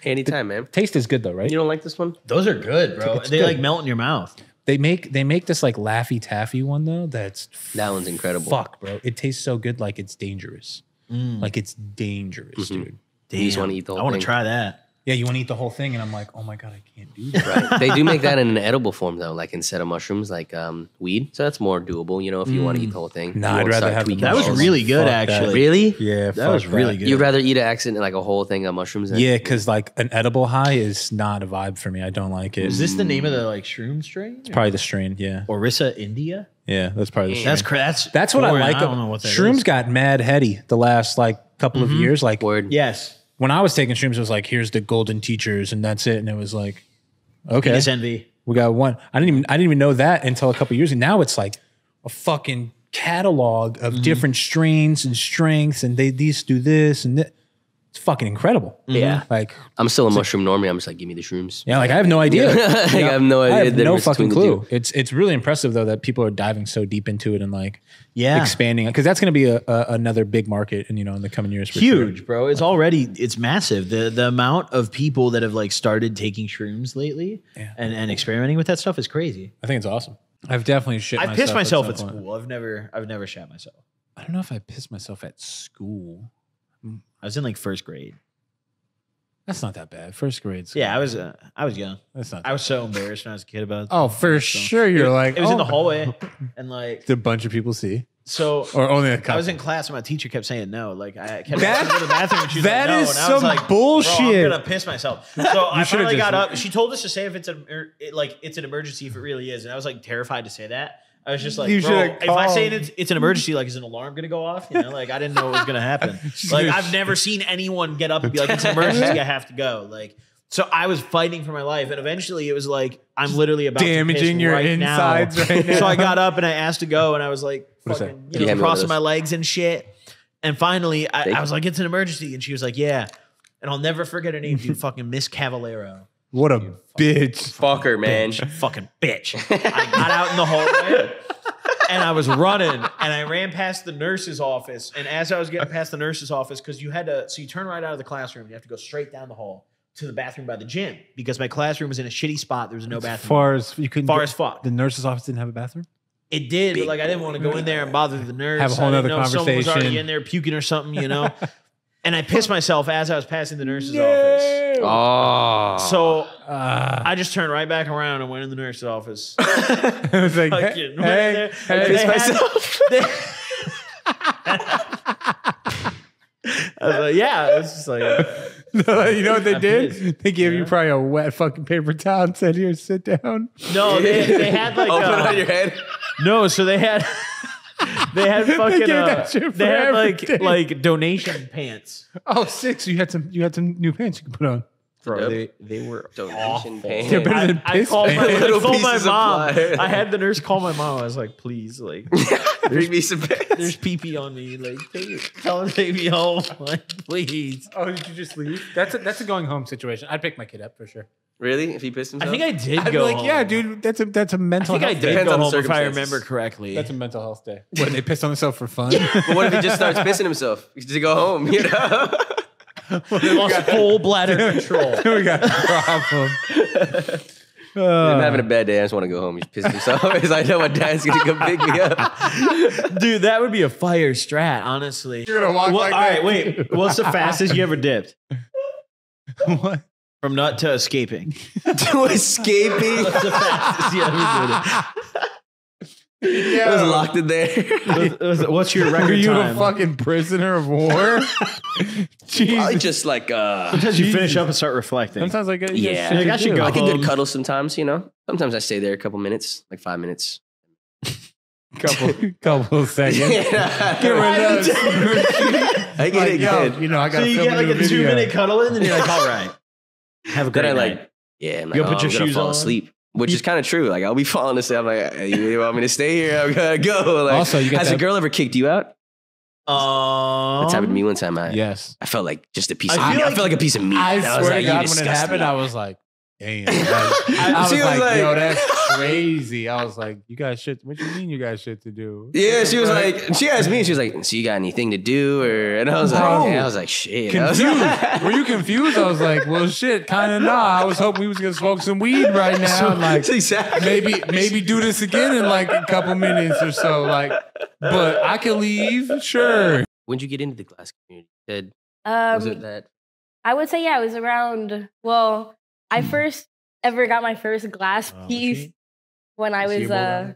Anytime, the man. Taste is good though, right? You don't like this one? Those are good, bro. It's they good. Like melt in your mouth. They make they make this like Laffy Taffy one though. That's that one's incredible. Fuck, bro. It tastes so good, like it's dangerous. Mm. Like it's dangerous, mm-hmm. dude. Damn. You just want to eat the whole thing. I want to try that. Yeah, you want to eat the whole thing, and I'm like, oh my God, I can't do that. Right. They do make that in an edible form though, like instead of mushrooms, like um, weed. So that's more doable, you know, if you mm. want to eat the whole thing. No, nah, I'd rather have that was really good, fuck actually. That. Really? Yeah, that was really that. good. You'd rather eat an accident like a whole thing of mushrooms? Than yeah, because like an edible high is not a vibe for me. I don't like it. Is this mm. the name of the like shroom strain? It's probably the strain. Yeah, Orissa India. Yeah, that's probably the strain. That's that's that's what I like. I don't know what that shrooms is. Got mad heady the last like couple mm-hmm. of years. Like word. Yes. When I was taking shrooms, it was like, here's the golden teachers, and that's it. And it was like, okay, Venus envy. We got one. I didn't even I didn't even know that until a couple of years ago. Now it's like a fucking catalog of mm-hmm. different strains and strengths, and they these do this and that. It's fucking incredible. Yeah, like I'm still a mushroom normie. I'm just like, give me the shrooms. Yeah, like I have no idea. You know, like, I have no idea. I have no fucking clue. It's it's really impressive though that people are diving so deep into it and like yeah expanding because that's going to be a, a another big market and you know in the coming years. Huge, sure. Bro. It's already it's massive. The the amount of people that have like started taking shrooms lately yeah. and and experimenting with that stuff is crazy. I think it's awesome. I've definitely shit. I pissed myself at school. I've never I've never shat myself. I don't know if I pissed myself at school. I was in like first grade. That's not that bad. First grade. School. Yeah, I was. Uh, I was young. That's not. I was so embarrassed when I was a kid about. Oh, for so. sure. You're it, like. It was oh. in the hallway, and like. Did a bunch of people see? So or only a couple. I was in class, and my teacher kept saying no. Like I kept that, going to the bathroom, and she was that like, no. is and I was some like, bullshit. Bro, I'm gonna piss myself. So I finally got looked. up. She told us to say if it's an it, like it's an emergency if it really is, and I was like terrified to say that. I was just like, you bro, if I say it's, it's an emergency, like, is an alarm going to go off? You know, like, I didn't know what was going to happen. Like, I've never seen anyone get up and be like, it's an emergency, I have to go. Like, so I was fighting for my life. And eventually it was like, I'm literally about damaging to your right insides now. Right now. So I got up and I asked to go, and I was like, fucking, you know, crossing my legs and shit. And finally, I, I was like, it's an emergency. And she was like, yeah. And I'll never forget her name, dude, fucking Miss Cavallero. What a dude, bitch. Fuck her, man. Bitch, fucking bitch. I got out in the hallway and I was running and I ran past the nurse's office. And as I was getting past the nurse's office, because you had to, so you turn right out of the classroom, you have to go straight down the hall to the bathroom by the gym, because my classroom was in a shitty spot. There was no bathroom. As far as you couldn't. Far as fuck. The nurse's office didn't have a bathroom? It did, big, but like I didn't want to go in there and bother the nurse. Have a whole other conversation. Someone was already in there puking or something, you know? And I pissed myself as I was passing the nurse's no. office. Oh. So uh. I just turned right back around and went in the nurse's office. I was like, hey, right hey, hey, I pissed myself. They, I was like, yeah. It's just like, no, you know what they did? They gave yeah. you probably a wet fucking paper towel and said, here, sit down. No, they, they had like. Open uh, on your head. No, so they had. They had fucking. They, uh, they had everything. like like donation pants. Oh, six! You had some. You had some new pants you could put on. Bro, yep. they, they were donation awful. Pants. They're better than I, piss I called pants. My, little I called my mom. I had the nurse call my mom. I was like, please, like, bring me some pants. There's pee pee on me. Like, tell him take me home. Like, please. Oh, did you just leave? That's a, that's a going home situation. I'd pick my kid up for sure. Really? If he pissed himself? I think I did I'd go be like, home. Yeah, dude, that's a, that's a mental I think health I did day. Go home, if I remember correctly. That's a mental health day. What, they pissed on themselves for fun? But what if he just starts pissing himself? He just go home, you know? Well, they lost full bladder control. We got a problem. uh, I'm having a bad day. I just want to go home. He's pissing himself. Because I know my dad's going to come pick me up. Dude, that would be a fire strat, honestly. You're going to walk well, like all that. All right, wait. What's the fastest you ever dipped? What? From nut to escaping. To escaping? That's the fastest you ever did it. Yeah. I was locked in there. It was, it was, what's your record? Are you time? A fucking prisoner of war? I just like... Uh, sometimes you Jesus. Finish up and start reflecting. Sometimes I get... Yeah. Like I should go I home. Can get cuddles sometimes, you know? Sometimes I stay there a couple minutes, like five minutes. Couple, couple seconds. Yeah. Get rid of those. I get like, it yo, good. You know, I got so you get like a two-minute cuddle in and you're like, all right. Have a good night. Like, yeah, I'm like, oh, put your I'm shoes fall on. Asleep, which is kind of true. Like, I'll be falling asleep. I'm like, hey, you want me to stay here? I'm gonna go. Like, also, you got has that. A girl ever kicked you out? Oh, um, that's happened to me one time. I yes, I felt like just a piece. I of meat. Like, I felt like a piece of meat. I, I swear was like, to God, when it happened, me. I was like, damn. Like, I, I was, was like, like, yo, that's crazy. I was like, you got shit. What do you mean you got shit to do? Yeah, she was like, she asked me, and she was like, so you got anything to do? Or and I was Bro, like, yeah. I was like, shit. Confused. Was like, were you confused? I was like, well, shit, kind of nah. I was hoping we was gonna smoke some weed right now. And like, exactly. maybe maybe do this again in like a couple minutes or so. Like, but I can leave, sure. When'd you get into the glass community? Did um, was it that? I would say yeah. It was around well. I first ever got my first glass oh, piece when I was, uh,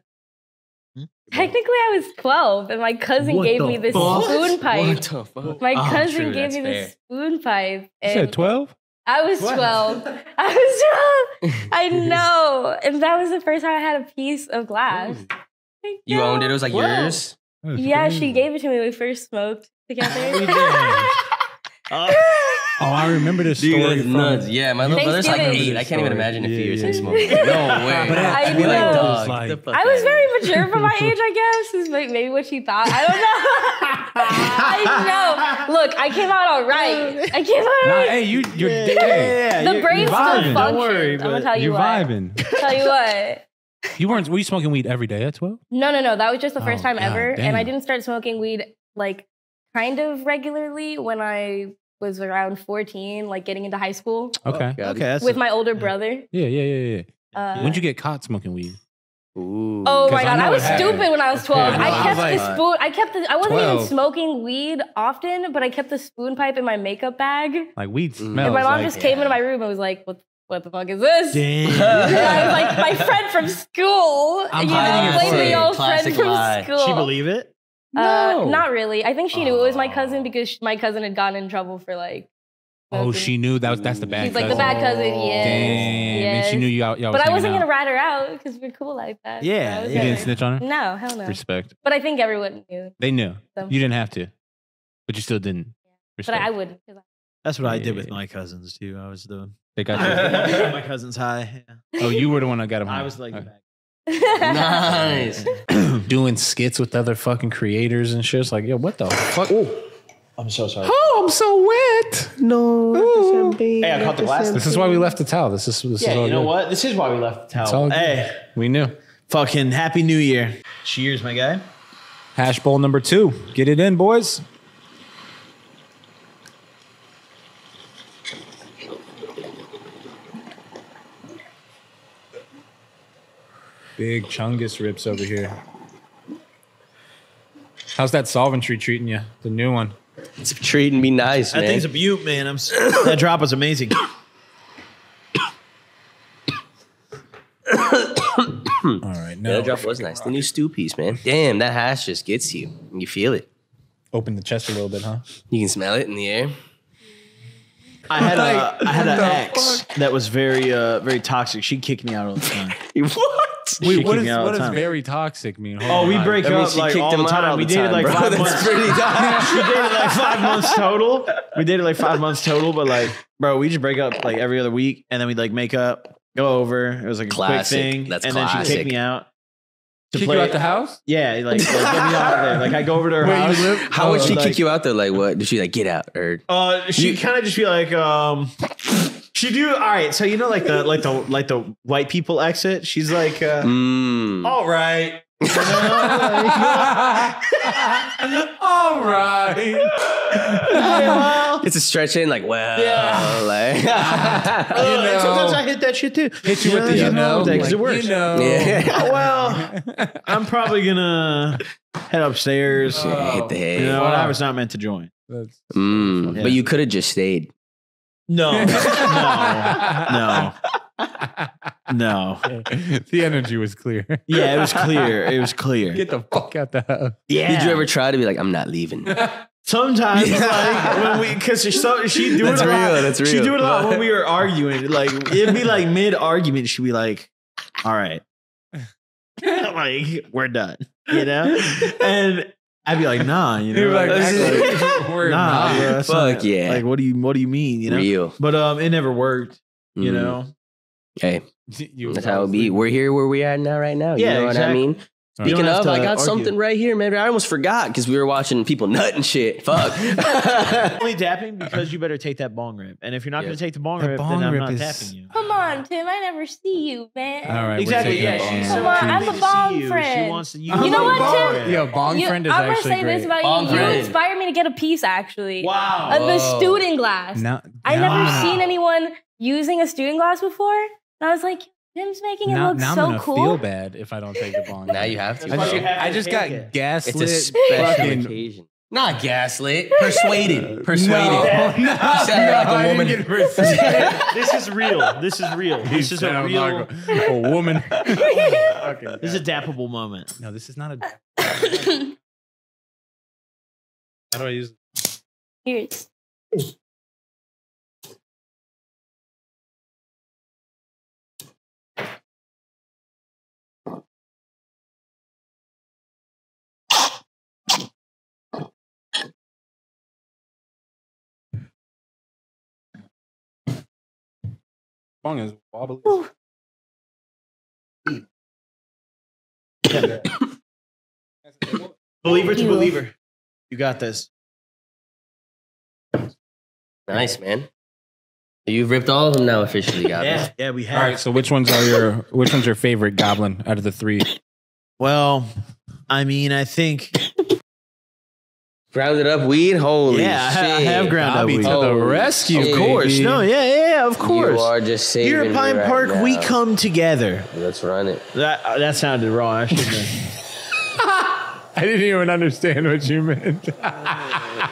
hmm? technically I was twelve and my cousin what gave me this fuck? Spoon pipe. My oh, cousin true, gave me fair. This spoon pipe. You said twelve? I was what? twelve. I was twelve. I know. And that was the first time I had a piece of glass. Like, you no. owned it? It was like what? Yours? Was yeah, crazy. She gave it to me. We first smoked together. uh Oh, I remember this dude, story. From nuts. Yeah, my little brother's like eight. I can't even imagine a few years in smoking. No way. I, know. Like, dog, like, get the fuck I was very mature for my age, I guess. Is maybe what she thought. I don't know. I know. Look, I came out all right. I came out all right. Nah, hey, you, you're yeah, yeah, yeah. The brain still functions. Don't worry, I'm gonna tell you you're what. Vibing. I'll tell you what. You weren't. Were you smoking weed every day at twelve? No, no, no. That was just the first oh, time God, ever, damn. And I didn't start smoking weed like kind of regularly when I. Was around fourteen, like getting into high school. Okay. Oh, okay. That's with a, my older brother. Yeah, yeah, yeah, yeah. Uh, When'd you get caught smoking weed? Ooh. Oh my God, I, I was stupid happened. When I was twelve. Yeah, no, I kept I was like, the spoon, I kept the, I wasn't twelve. Even smoking weed often, but I kept the spoon pipe in my makeup bag. Like weed smells. And my mom like, just came yeah. into my room and was like, what, what the fuck is this? Damn. I was like, my friend from school. I'm you hiding know, your old classic friend lie. From school. She believe it? No. Uh, not really. I think she knew it was my cousin because my cousin had gotten in trouble for like Oh, she knew that was that's the bad. She's cousin. Like the bad cousin, yeah. Damn, yes. And she knew y'all. But was I wasn't out. gonna rat her out because we're cool like that. Yeah, you yeah. didn't snitch on her. No, hell no. Respect. But I think everyone knew. They knew. So. You didn't have to, but you still didn't. Yeah. Respect. But I wouldn't. I... That's what yeah, I did yeah, with yeah. my cousins too. I was the. They got you. My cousins high. Yeah. Oh, you were the one that got them high. I was like. Okay. Nice. Doing skits with other fucking creators and shit. It's like, yo, what the fuck? Ooh. I'm so sorry. Oh, I'm so wet. No. Ooh. Hey, I caught the glass. This is why we left the towel. This is this yeah, is all you know good. What? This is why we left the towel. It's all good. Hey, we knew. Fucking happy New Year. Cheers, my guy. Hash bowl number two. Get it in, boys. Big Chungus rips over here. How's that solventry treating you? The new one. It's treating me nice, man. That thing's a beaut, man. I'm that drop was amazing. All right, no. That drop was nice. The new stew piece, man. Damn, that hash just gets you. You feel it. Open the chest a little bit, huh? You can smell it in the air. I had a I had an ex that was very uh very toxic. She kicked me out all the time. What? Wait, what, is, what does very toxic mean? Hold oh, on. we break I mean, up like all the time. All we the dated time, like bro. five That's months. Pretty toxic. We dated like five months total. We dated like five months total, but like, bro, we just break up like every other week, and then we'd like make up, go over. It was like a classic. quick thing, That's and classic. then she kicked me out. To kick play. you out the house? Yeah, like, like get me out of there. Like I go over to her Where house. You live? How oh, would she like, kick you out there? Like what? Did she like get out or? Uh, she kind of just be like, um. She do all right, so you know, like the like the like the white people exit. She's like, uh, mm. all right, all right. Well, it's a stretch in, like, well, yeah. Like, you know. And sometimes I hit that shit too. Hit you, you with know, the you, you know, because like, it works. You know. Yeah. Well, I'm probably gonna head upstairs. Oh. Hit the head. You know, wow. I was not meant to join. That's, mm. yeah. But you could have just stayed. No, no, no, no. The energy was clear. Yeah, it was clear. It was clear. Get the fuck out the house. Yeah. Did you ever try to be like, I'm not leaving? Sometimes, yeah. like when we, because so, she do that's it a real, lot. That's real. She do it a lot when we were arguing. Like it'd be like mid argument, she'd be like, "All right, like we're done," you know, and. I'd be like, nah, you know, You're like, like, we're nah, not. Bro, fuck yeah. Like, what do you, what do you mean, you know? Real. But um, it never worked, you mm. know. Hey, you that's how it be. We're here where we are now, right now. Yeah, you know exactly. what I mean. Speaking of, I got argue. something right here, man. I almost forgot because we were watching people nut and shit. Fuck. Only dapping because you better take that bong rip. And if you're not yeah. going to take the bong the rip, bong then I'm not is... dapping you. Come on, Tim. I never see you, man. All right. Exactly. Yeah, she's so Come on. True. I'm a bong you. friend. She wants to use you know what, Tim? Yeah, bong you, friend is I'm actually I'm going to say this about bong you. Friend. You inspired me to get a piece, actually. Wow. Of the student glass. No, I no. never wow. seen anyone using a student glass before. And I was like... Tim's making it now, look now so I'm cool. Now I'm going to feel bad if I don't take the bong. Now you have to. I just, I just got it. gaslit. It's a special occasion. Not gaslit. Persuaded. Persuaded. No, no, you sound no, like a woman. This is real. This is real. This is a real. Like a, a woman. Okay, this is a dappable moment. No, this is not a... How do I use it? Here it is. Bong is wobbly. Believer to believer. You got this. Nice, man. You've ripped all of them now officially, Goblin. Yeah, yeah, we have. All right, so which ones are your which one's your favorite Goblin out of the three? Well, I mean, I think grounded up weed, holy yeah, shit! Yeah, I have grounded up weed. To the rescue, shit. Of course. No, yeah, yeah, of course. You are just saving Here at Pine right Park, now. We come together. Let's run it. That uh, that sounded wrong. I shouldn't have. I didn't even understand what you meant. I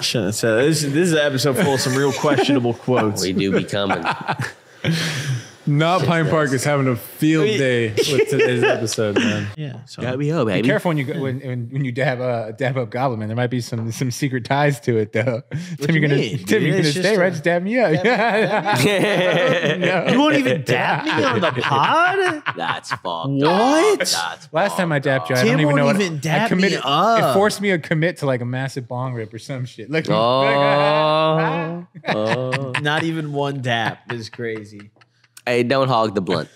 shouldn't have said that. This. This is an episode full of some real questionable quotes. We do be coming. Not Pine Park is having a field day with today's episode, man. Yeah, so gotta be ho, baby. Be careful when you go, when, when when you dab uh dab up Goblin Man. There might be some some secret ties to it though. What Tim, you you're gonna mean? Tim, yeah, you're gonna stay, right? Just dab me up. Dab me, dab me up. No. You won't even dab me on the pod. That's fucked. What? That's last time I dabbed you, I Tim don't even know what. Even I, I committed. It forced me to commit to like a massive bong rip or some shit. Like, oh, oh. Not even one dab is crazy. Hey, don't hog the blunt.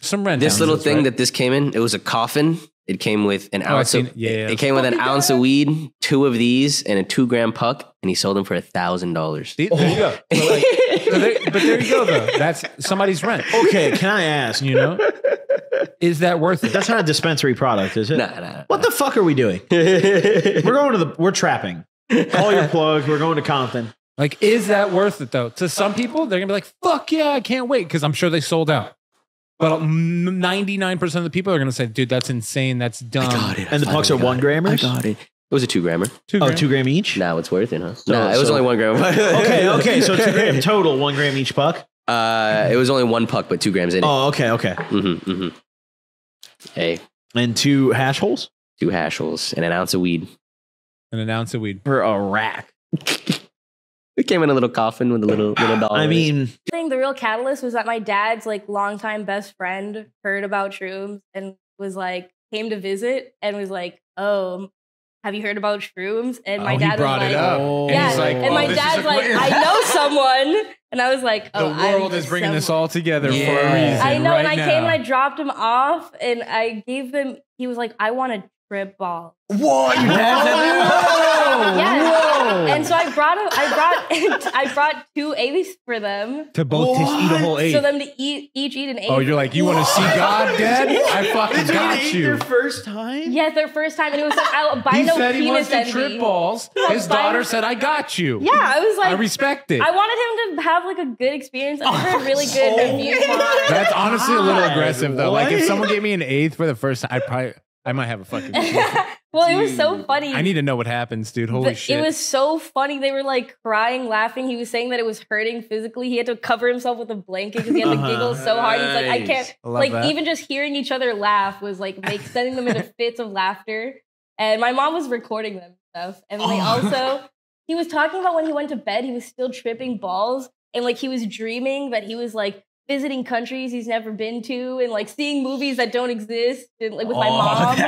Some rent. This little thing right. that this came in, it was a coffin. It came with an oh, ounce. Of, it. Yeah, yeah. it came with an ounce of weed, two of these, and a two-gram puck, and he sold them for a thousand dollars. There you go. So like, so there, but there you go, though. That's somebody's rent. Okay, can I ask? You know, is that worth it? That's not a dispensary product, is it? Nah, nah, what nah. the fuck are we doing? We're going to the. We're trapping. Call your plug. We're going to Compton. Like, is that worth it, though? To some people, they're going to be like, fuck yeah, I can't wait, because I'm sure they sold out. But ninety-nine percent of the people are going to say, dude, that's insane. That's dumb. I got it. I and the pucks are one grammers? I got it. It was a two grammer. Two oh, gram. two gram each? Now nah, it's worth it, huh? So, no, nah, it was so. only one gram. Okay, okay. So two gram total, one gram each puck? Uh, It was only one puck, but two grams in it. Oh, okay, okay. Mm-hmm, mm-hmm. Hey. And two hash holes? Two hash holes and an ounce of weed. And an ounce of weed. For a rack. It came in a little coffin with a little little dollar. I mean, I think the real catalyst was that my dad's like longtime best friend heard about shrooms and was like came to visit and was like, "Oh, have you heard about shrooms?" And my oh, dad brought was like, it up. "Yeah." And, like, and my dad's like, "I know someone." And I was like, "Oh, the world I is bringing someone. This all together yeah. for a reason." I know. Right and I now. came and I dropped him off and I gave them. He was like, "I want to." Rip ball. Whoa! You had that? Whoa! Yes. Whoa! And so I brought a, I brought I brought two eighths for them to both to eat a whole eight. So them to eat each eat an eighth. Oh, you're like you want to see God, Dad? I fucking Did got you. you. Their first time? Yes, their first time, and it was like albino penis envy. He said he wants to trip balls. His daughter said, "I got you." Yeah, I was like, I respect it. I wanted him to have like a good experience. I heard really good reviews. That's honestly a little aggressive though. Like if someone gave me an eighth for the first time, I probably. I might have a fucking... Well, dude. It was so funny. I need to know what happens, dude. Holy but shit. It was so funny. They were like crying, laughing. He was saying that it was hurting physically. He had to cover himself with a blanket because he had to uh-huh. giggle so hard. He's like, I can't... I like, that. Even just hearing each other laugh was like make, sending them into fits of laughter. And my mom was recording them and stuff. And they also... He was talking about when he went to bed, he was still tripping balls. And like he was dreaming that he was like... visiting countries he's never been to and like seeing movies that don't exist and, like with oh, my mom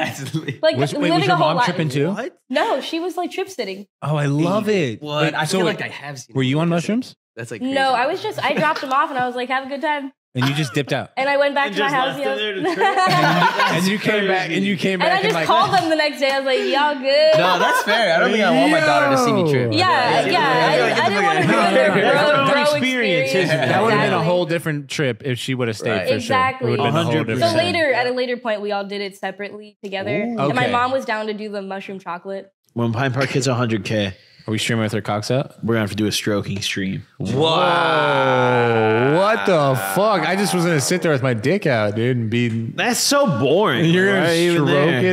like was, wait, was your mom tripping too? What? No, she was like trip sitting. Oh, I love it. What? Wait, I so feel like I have seen. Were you on mushrooms? That's like crazy. No, I was just I dropped him off and I was like have a good time. And you just dipped out. And I went back and to my house. You know? and, you, and you came back and you came back. And I just and like, called them the next day. I was like, y'all good? No, that's fair. I don't think I want my daughter to see me trip. Yeah, yeah. yeah. I, I didn't want to ruin their bro, bro experience. experience. Yeah. That would have exactly. been a whole different trip if she would have stayed right. for exactly. sure. Exactly. So later, at a later point, we all did it separately together. Ooh, okay. And my mom was down to do the mushroom chocolate. When Pine Park hits one hundred K. Are we streaming with our cocks out? We're going to have to do a stroking stream. Whoa. Wow. What the fuck? I just was going to sit there with my dick out, dude, and be... That's so boring. You're going right? to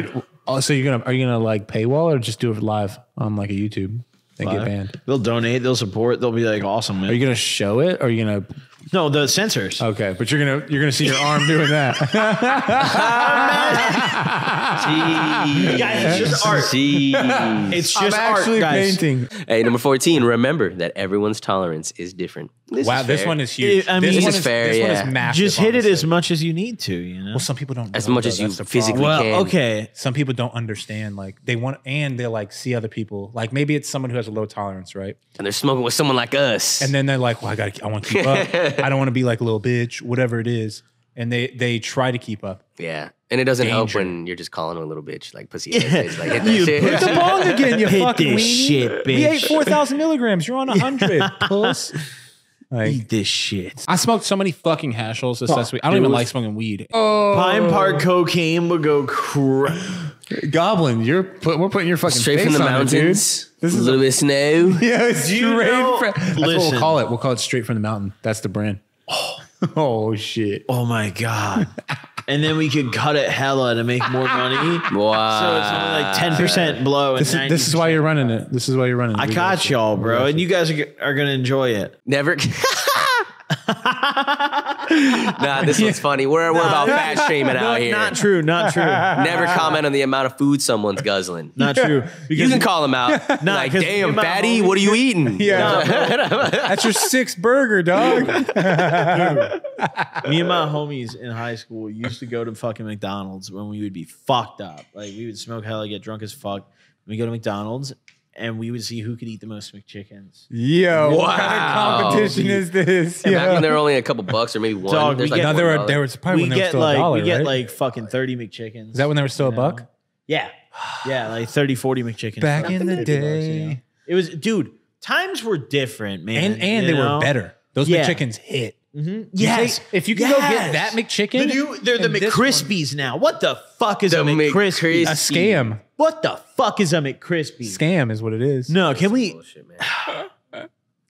stroke it? Oh, so you're gonna, are you going to like paywall or just do it live on like a YouTube and live? Get banned? They'll donate. They'll support. They'll be like, awesome, man. Are you going to show it or are you going to... No, the sensors. Okay, but you're gonna you're gonna see your arm doing that. Jeez. Guys, it's just art. Jeez. It's just I'm actually art, guys. Painting. Hey, number fourteen. Remember that everyone's tolerance is different. This wow, is this fair. One is huge. It, I mean, this, this is, is fair. This yeah. one is massive, just hit honestly. It as much as you need to. You know, well, some people don't. As know, much though, as you physically well, can. Okay, some people don't understand. Like they want, and they like see other people. Like maybe it's someone who has a low tolerance, right? And they're smoking with someone like us. And then they're like, well, I got, I want to keep up. I don't want to be like a little bitch, whatever it is. And they they try to keep up. Yeah. And it doesn't Danger. help when you're just calling them a little bitch, like pussy ass. Yeah. Like, hit that you shit. Put the bong again, you hit fucking this weenie. Shit, bitch. We ate four thousand milligrams. You're on one hundred, puss. Like, eat this shit. I smoked so many fucking hash holes this Fuck. last week. I don't it even was... like smoking weed. Oh. Pine Park cocaine would go crazy. Goblin, you're put, we're putting your fucking straight face from the mountains. It, this is a little bit of snow. Yeah, straight. Know, fra- that's listen. what we'll call it. We'll call it straight from the mountain. That's the brand. Oh, oh shit. Oh my god. And then we could cut it hella to make more money. Wow. So it's only like ten percent blow. This, and is, this is why you're running it. This is why you're running it. I we got y'all, bro. And you guys are, are going to enjoy it. Never. Nah, this one's funny. We're, we're about fat shaming out here. Not true, not true. Never comment on the amount of food someone's guzzling. Not true. You can call them out. Not like, damn, fatty, what are you eating? Yeah. That's your sixth burger, dog. Me and my homies in high school used to go to fucking McDonald's when we would be fucked up. Like, we would smoke hella, get drunk as fuck. We go to McDonald's. And we would see who could eat the most McChickens. Yo, wow. What kind of competition Dude. is this? And yeah. Back when there were only a couple bucks or maybe one. Dog, we like get, no, there were, there was probably we when there was still like, a dollar, We get right? like fucking thirty McChickens. Is that when there was still a know? buck? Yeah. Yeah, like thirty, forty McChickens. Back in the day. Bucks, you know? It was, dude, times were different, man. And, and they know? were better. Those yeah. McChickens hit. Mm-hmm. Yes. You take, if you can yes. go get that McChicken. The new, they're the McCrispies now. What the fuck is the a McCrispy? A scam. What the fuck is a McCrispy? Scam is what it is. No, can we bullshit, man. Can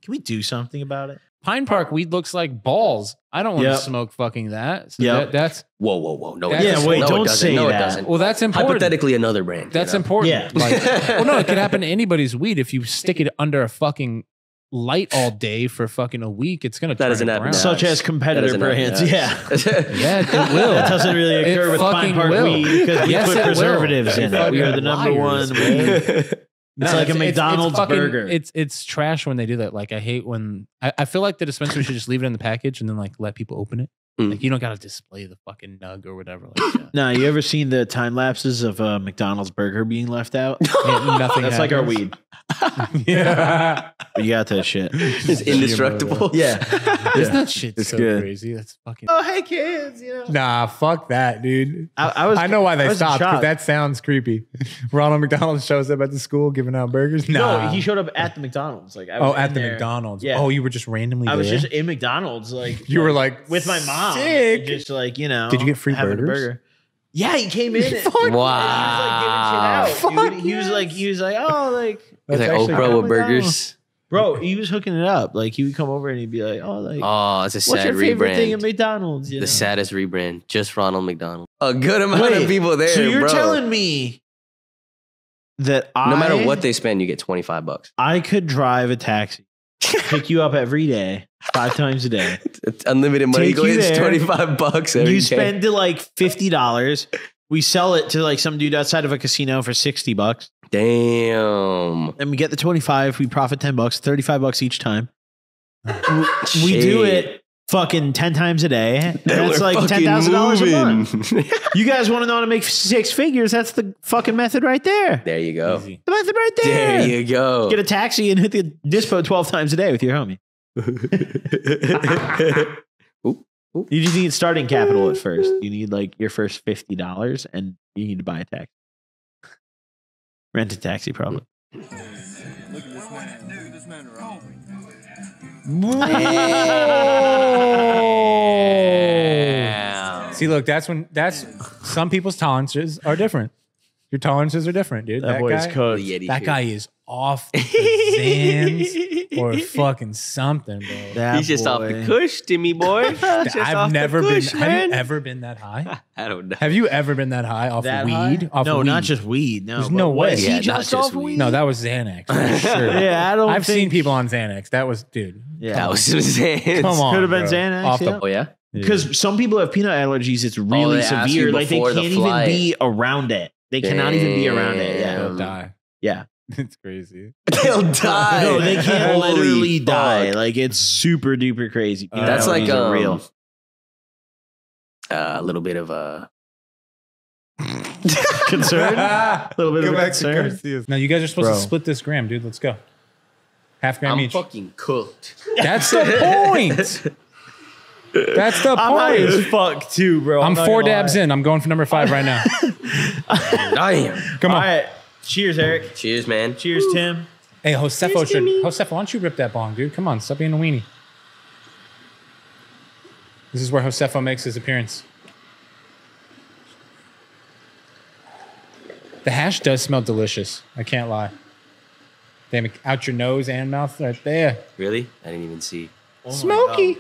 we do something about it? Pine Park weed looks like balls. I don't want yep. to smoke fucking that. So yep. that that's whoa, whoa, whoa. No, yeah, wait, no, don't it say no, that. It doesn't. Well, that's important. Hypothetically, another brand. That's you know? important. Yeah. Like, well, no, it could happen to anybody's weed if you stick it under a fucking light all day for fucking a week. It's gonna that is an around. Such as competitor brands. Yeah, yeah, it will. That doesn't really occur it with Pine Park weed because we yes, put preservatives will. in it. We are the number liars, one. It's no, like it's, a McDonald's it's, it's fucking, burger. It's it's trash when they do that. Like I hate when I, I feel like the dispensary should just leave it in the package and then like let people open it. Mm. Like you don't gotta display the fucking nug or whatever. Like that. Nah, you ever seen the time lapses of a McDonald's burger being left out? Yeah, nothing. That's happens. like our weed. Yeah, but you got that shit. It's indestructible. Yeah, yeah. Isn't that shit it's so good. crazy? That's fucking. Oh hey kids, you know. Nah, fuck that, dude. I, I was. I know why they stopped. Cause that sounds creepy. Ronald McDonald shows up at the school giving out burgers. Nah. No, he showed up at the McDonald's. Like I was oh, at the there. McDonald's. Yeah. Oh, you were just randomly. I was there? just in McDonald's. Like you were like with my mom. Sick. Just like, you know. Did you get free burgers? Burger. Yeah, he came in. And, wow. He was like giving shit out. He, he was like, he was like, oh, like. Like Oprah with burgers. Bro, he was hooking it up. Like he would come over and he'd be like, oh, like. Oh, it's a sad rebrand. What's your favorite thing at McDonald's? You know? The saddest rebrand. Just Ronald McDonald. A good amount Wait, of people there, So you're bro. telling me that I. No matter what they spend, you get twenty-five bucks. I could drive a taxi. Pick you up every day, five times a day. It's unlimited money. Go it's twenty-five bucks every day. You spend to like fifty dollars. We sell it to like some dude outside of a casino for sixty bucks. Damn. And we get the twenty-five. We profit ten bucks, thirty-five bucks each time. we, we do it fucking ten times a day. And that's like ten thousand dollars a month. You guys want to know how to make six figures? That's the fucking method right there. There you go. Easy. The method right there. There you go. Get a taxi and hit the dispo twelve times a day with your homie. Ooh, ooh. You just need starting capital at first. You need like your first fifty dollars and you need to buy a taxi. Rent a taxi probably. Look at this man. Dude, this man wrong. Yeah. See, look, that's when that's some people's tolerances are different. Your tolerances are different, dude. That, that boy's guy, coach. That guy is off the Zans or fucking something, bro. That He's just boy. off the cush, Timmy boy. Just I've never cush, been. Man. Have you ever been that high? I don't know. Have you ever been that high off that weed? High? Off no, weed. Not just weed. No, there's no way. Yeah, he just off weed. weed. No, that was Xanax. For sure. Yeah, I don't. I've think... seen people on Xanax. That was, dude. Yeah, that was Xanax. Come on, could have been Xanax. Off yeah. The, oh yeah. Because yeah. some people have peanut allergies. It's really oh, severe. Like they can't even be around it. They cannot even be around it. Yeah, they'll die. Yeah, it's crazy. They'll die. No, they can't literally fuck. die. Like it's super duper crazy. Uh, That's like um, real. Uh, a little bit of a concern. A little bit go of back concern. To now you guys are supposed Bro. to split this gram, dude. Let's go. Half gram I'm each. I'm fucking cooked. That's the point. That's the point. I'm high as fuck too, bro. I'm, I'm four dabs lie. in. I'm going for number five right now. Damn. Come on. All right. Cheers, Eric. Cheers, man. Cheers, Ooh. Tim. Hey, Josefo, should Josefo, why don't you rip that bong, dude? Come on, stop being a weenie. This is where Josefo makes his appearance. The hash does smell delicious. I can't lie. Damn it, out your nose and mouth right there. Really? I didn't even see. Oh Smoky.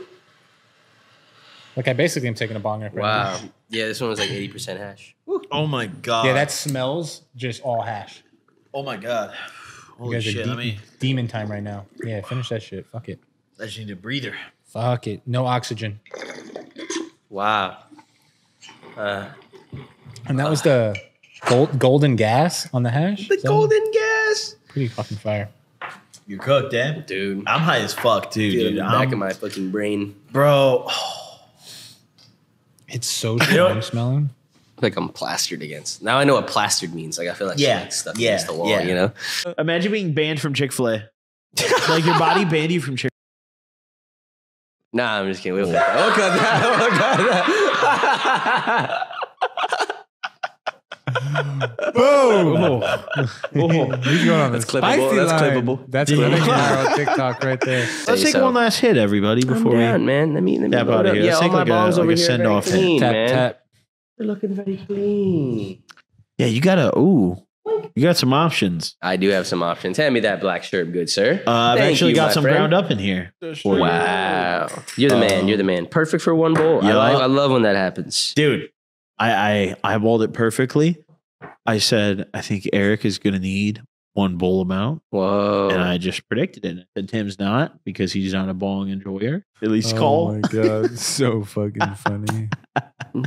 Like, I basically am taking a bong right Wow. Now. Yeah, this one was like eighty percent hash. Woo. Oh, my God. Yeah, that smells just all hash. Oh, my God. Holy you guys shit. Are de me... demon time right now. Yeah, finish that shit. Fuck it. I just need a breather. Fuck it. No oxygen. Wow. Uh, and that uh, was the gold, golden gas on the hash? The golden gas. Pretty fucking fire. You're cooked, eh? Dude. I'm high as fuck, too, dude. dude. I'm, back in my fucking brain. Bro. Oh. It's so strong smelling. Like I'm plastered against. Now I know what plastered means. Like I feel like yeah, stuff yeah, against the wall, yeah. you know? Imagine being banned from Chick-fil-A. Like your body banned you from Chick-fil-A. Nah, I'm just kidding. We'll cut that. We'll cut that. Boom. That's clippable. That's clippable. That's clippable on TikTok right there. Let's take one last hit, everybody, before we. I'm down, man. Let me tap out of here. Let's take like a send off hit. Tap, tap. They're looking very clean. Yeah, you gotta. Ooh, you got some options. I do have some options. Hand me that black shirt, good sir. Uh, I've actually you, got some friend. ground up in here. Wow, you're the uh, man. You're the man. Perfect for one bowl. Yeah. I, like, I love when that happens, dude. I I eyeballed it perfectly. I said I think Eric is gonna need one bowl amount. Whoa! And I just predicted it. And Tim's not because he's not a bowling enjoyer. At least oh call. Oh my god, so fucking funny.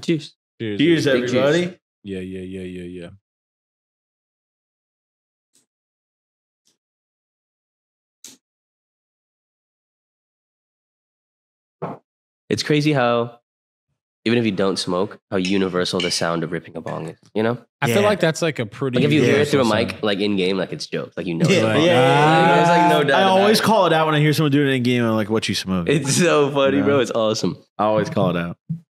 Juice. Cheers, Cheers everybody. Cheers. Yeah, yeah, yeah, yeah, yeah. It's crazy how, even if you don't smoke, how universal the sound of ripping a bong is, you know? I yeah. feel like that's like a pretty... Like if you hear it through a mic, like in game, like it's joke. Like you know yeah. it's a bong. Yeah, yeah, yeah. There's like no doubt I always it. call it out when I hear someone doing it in game. I'm like, what you smoke? It's so funny, yeah. bro. It's awesome. I always call it out.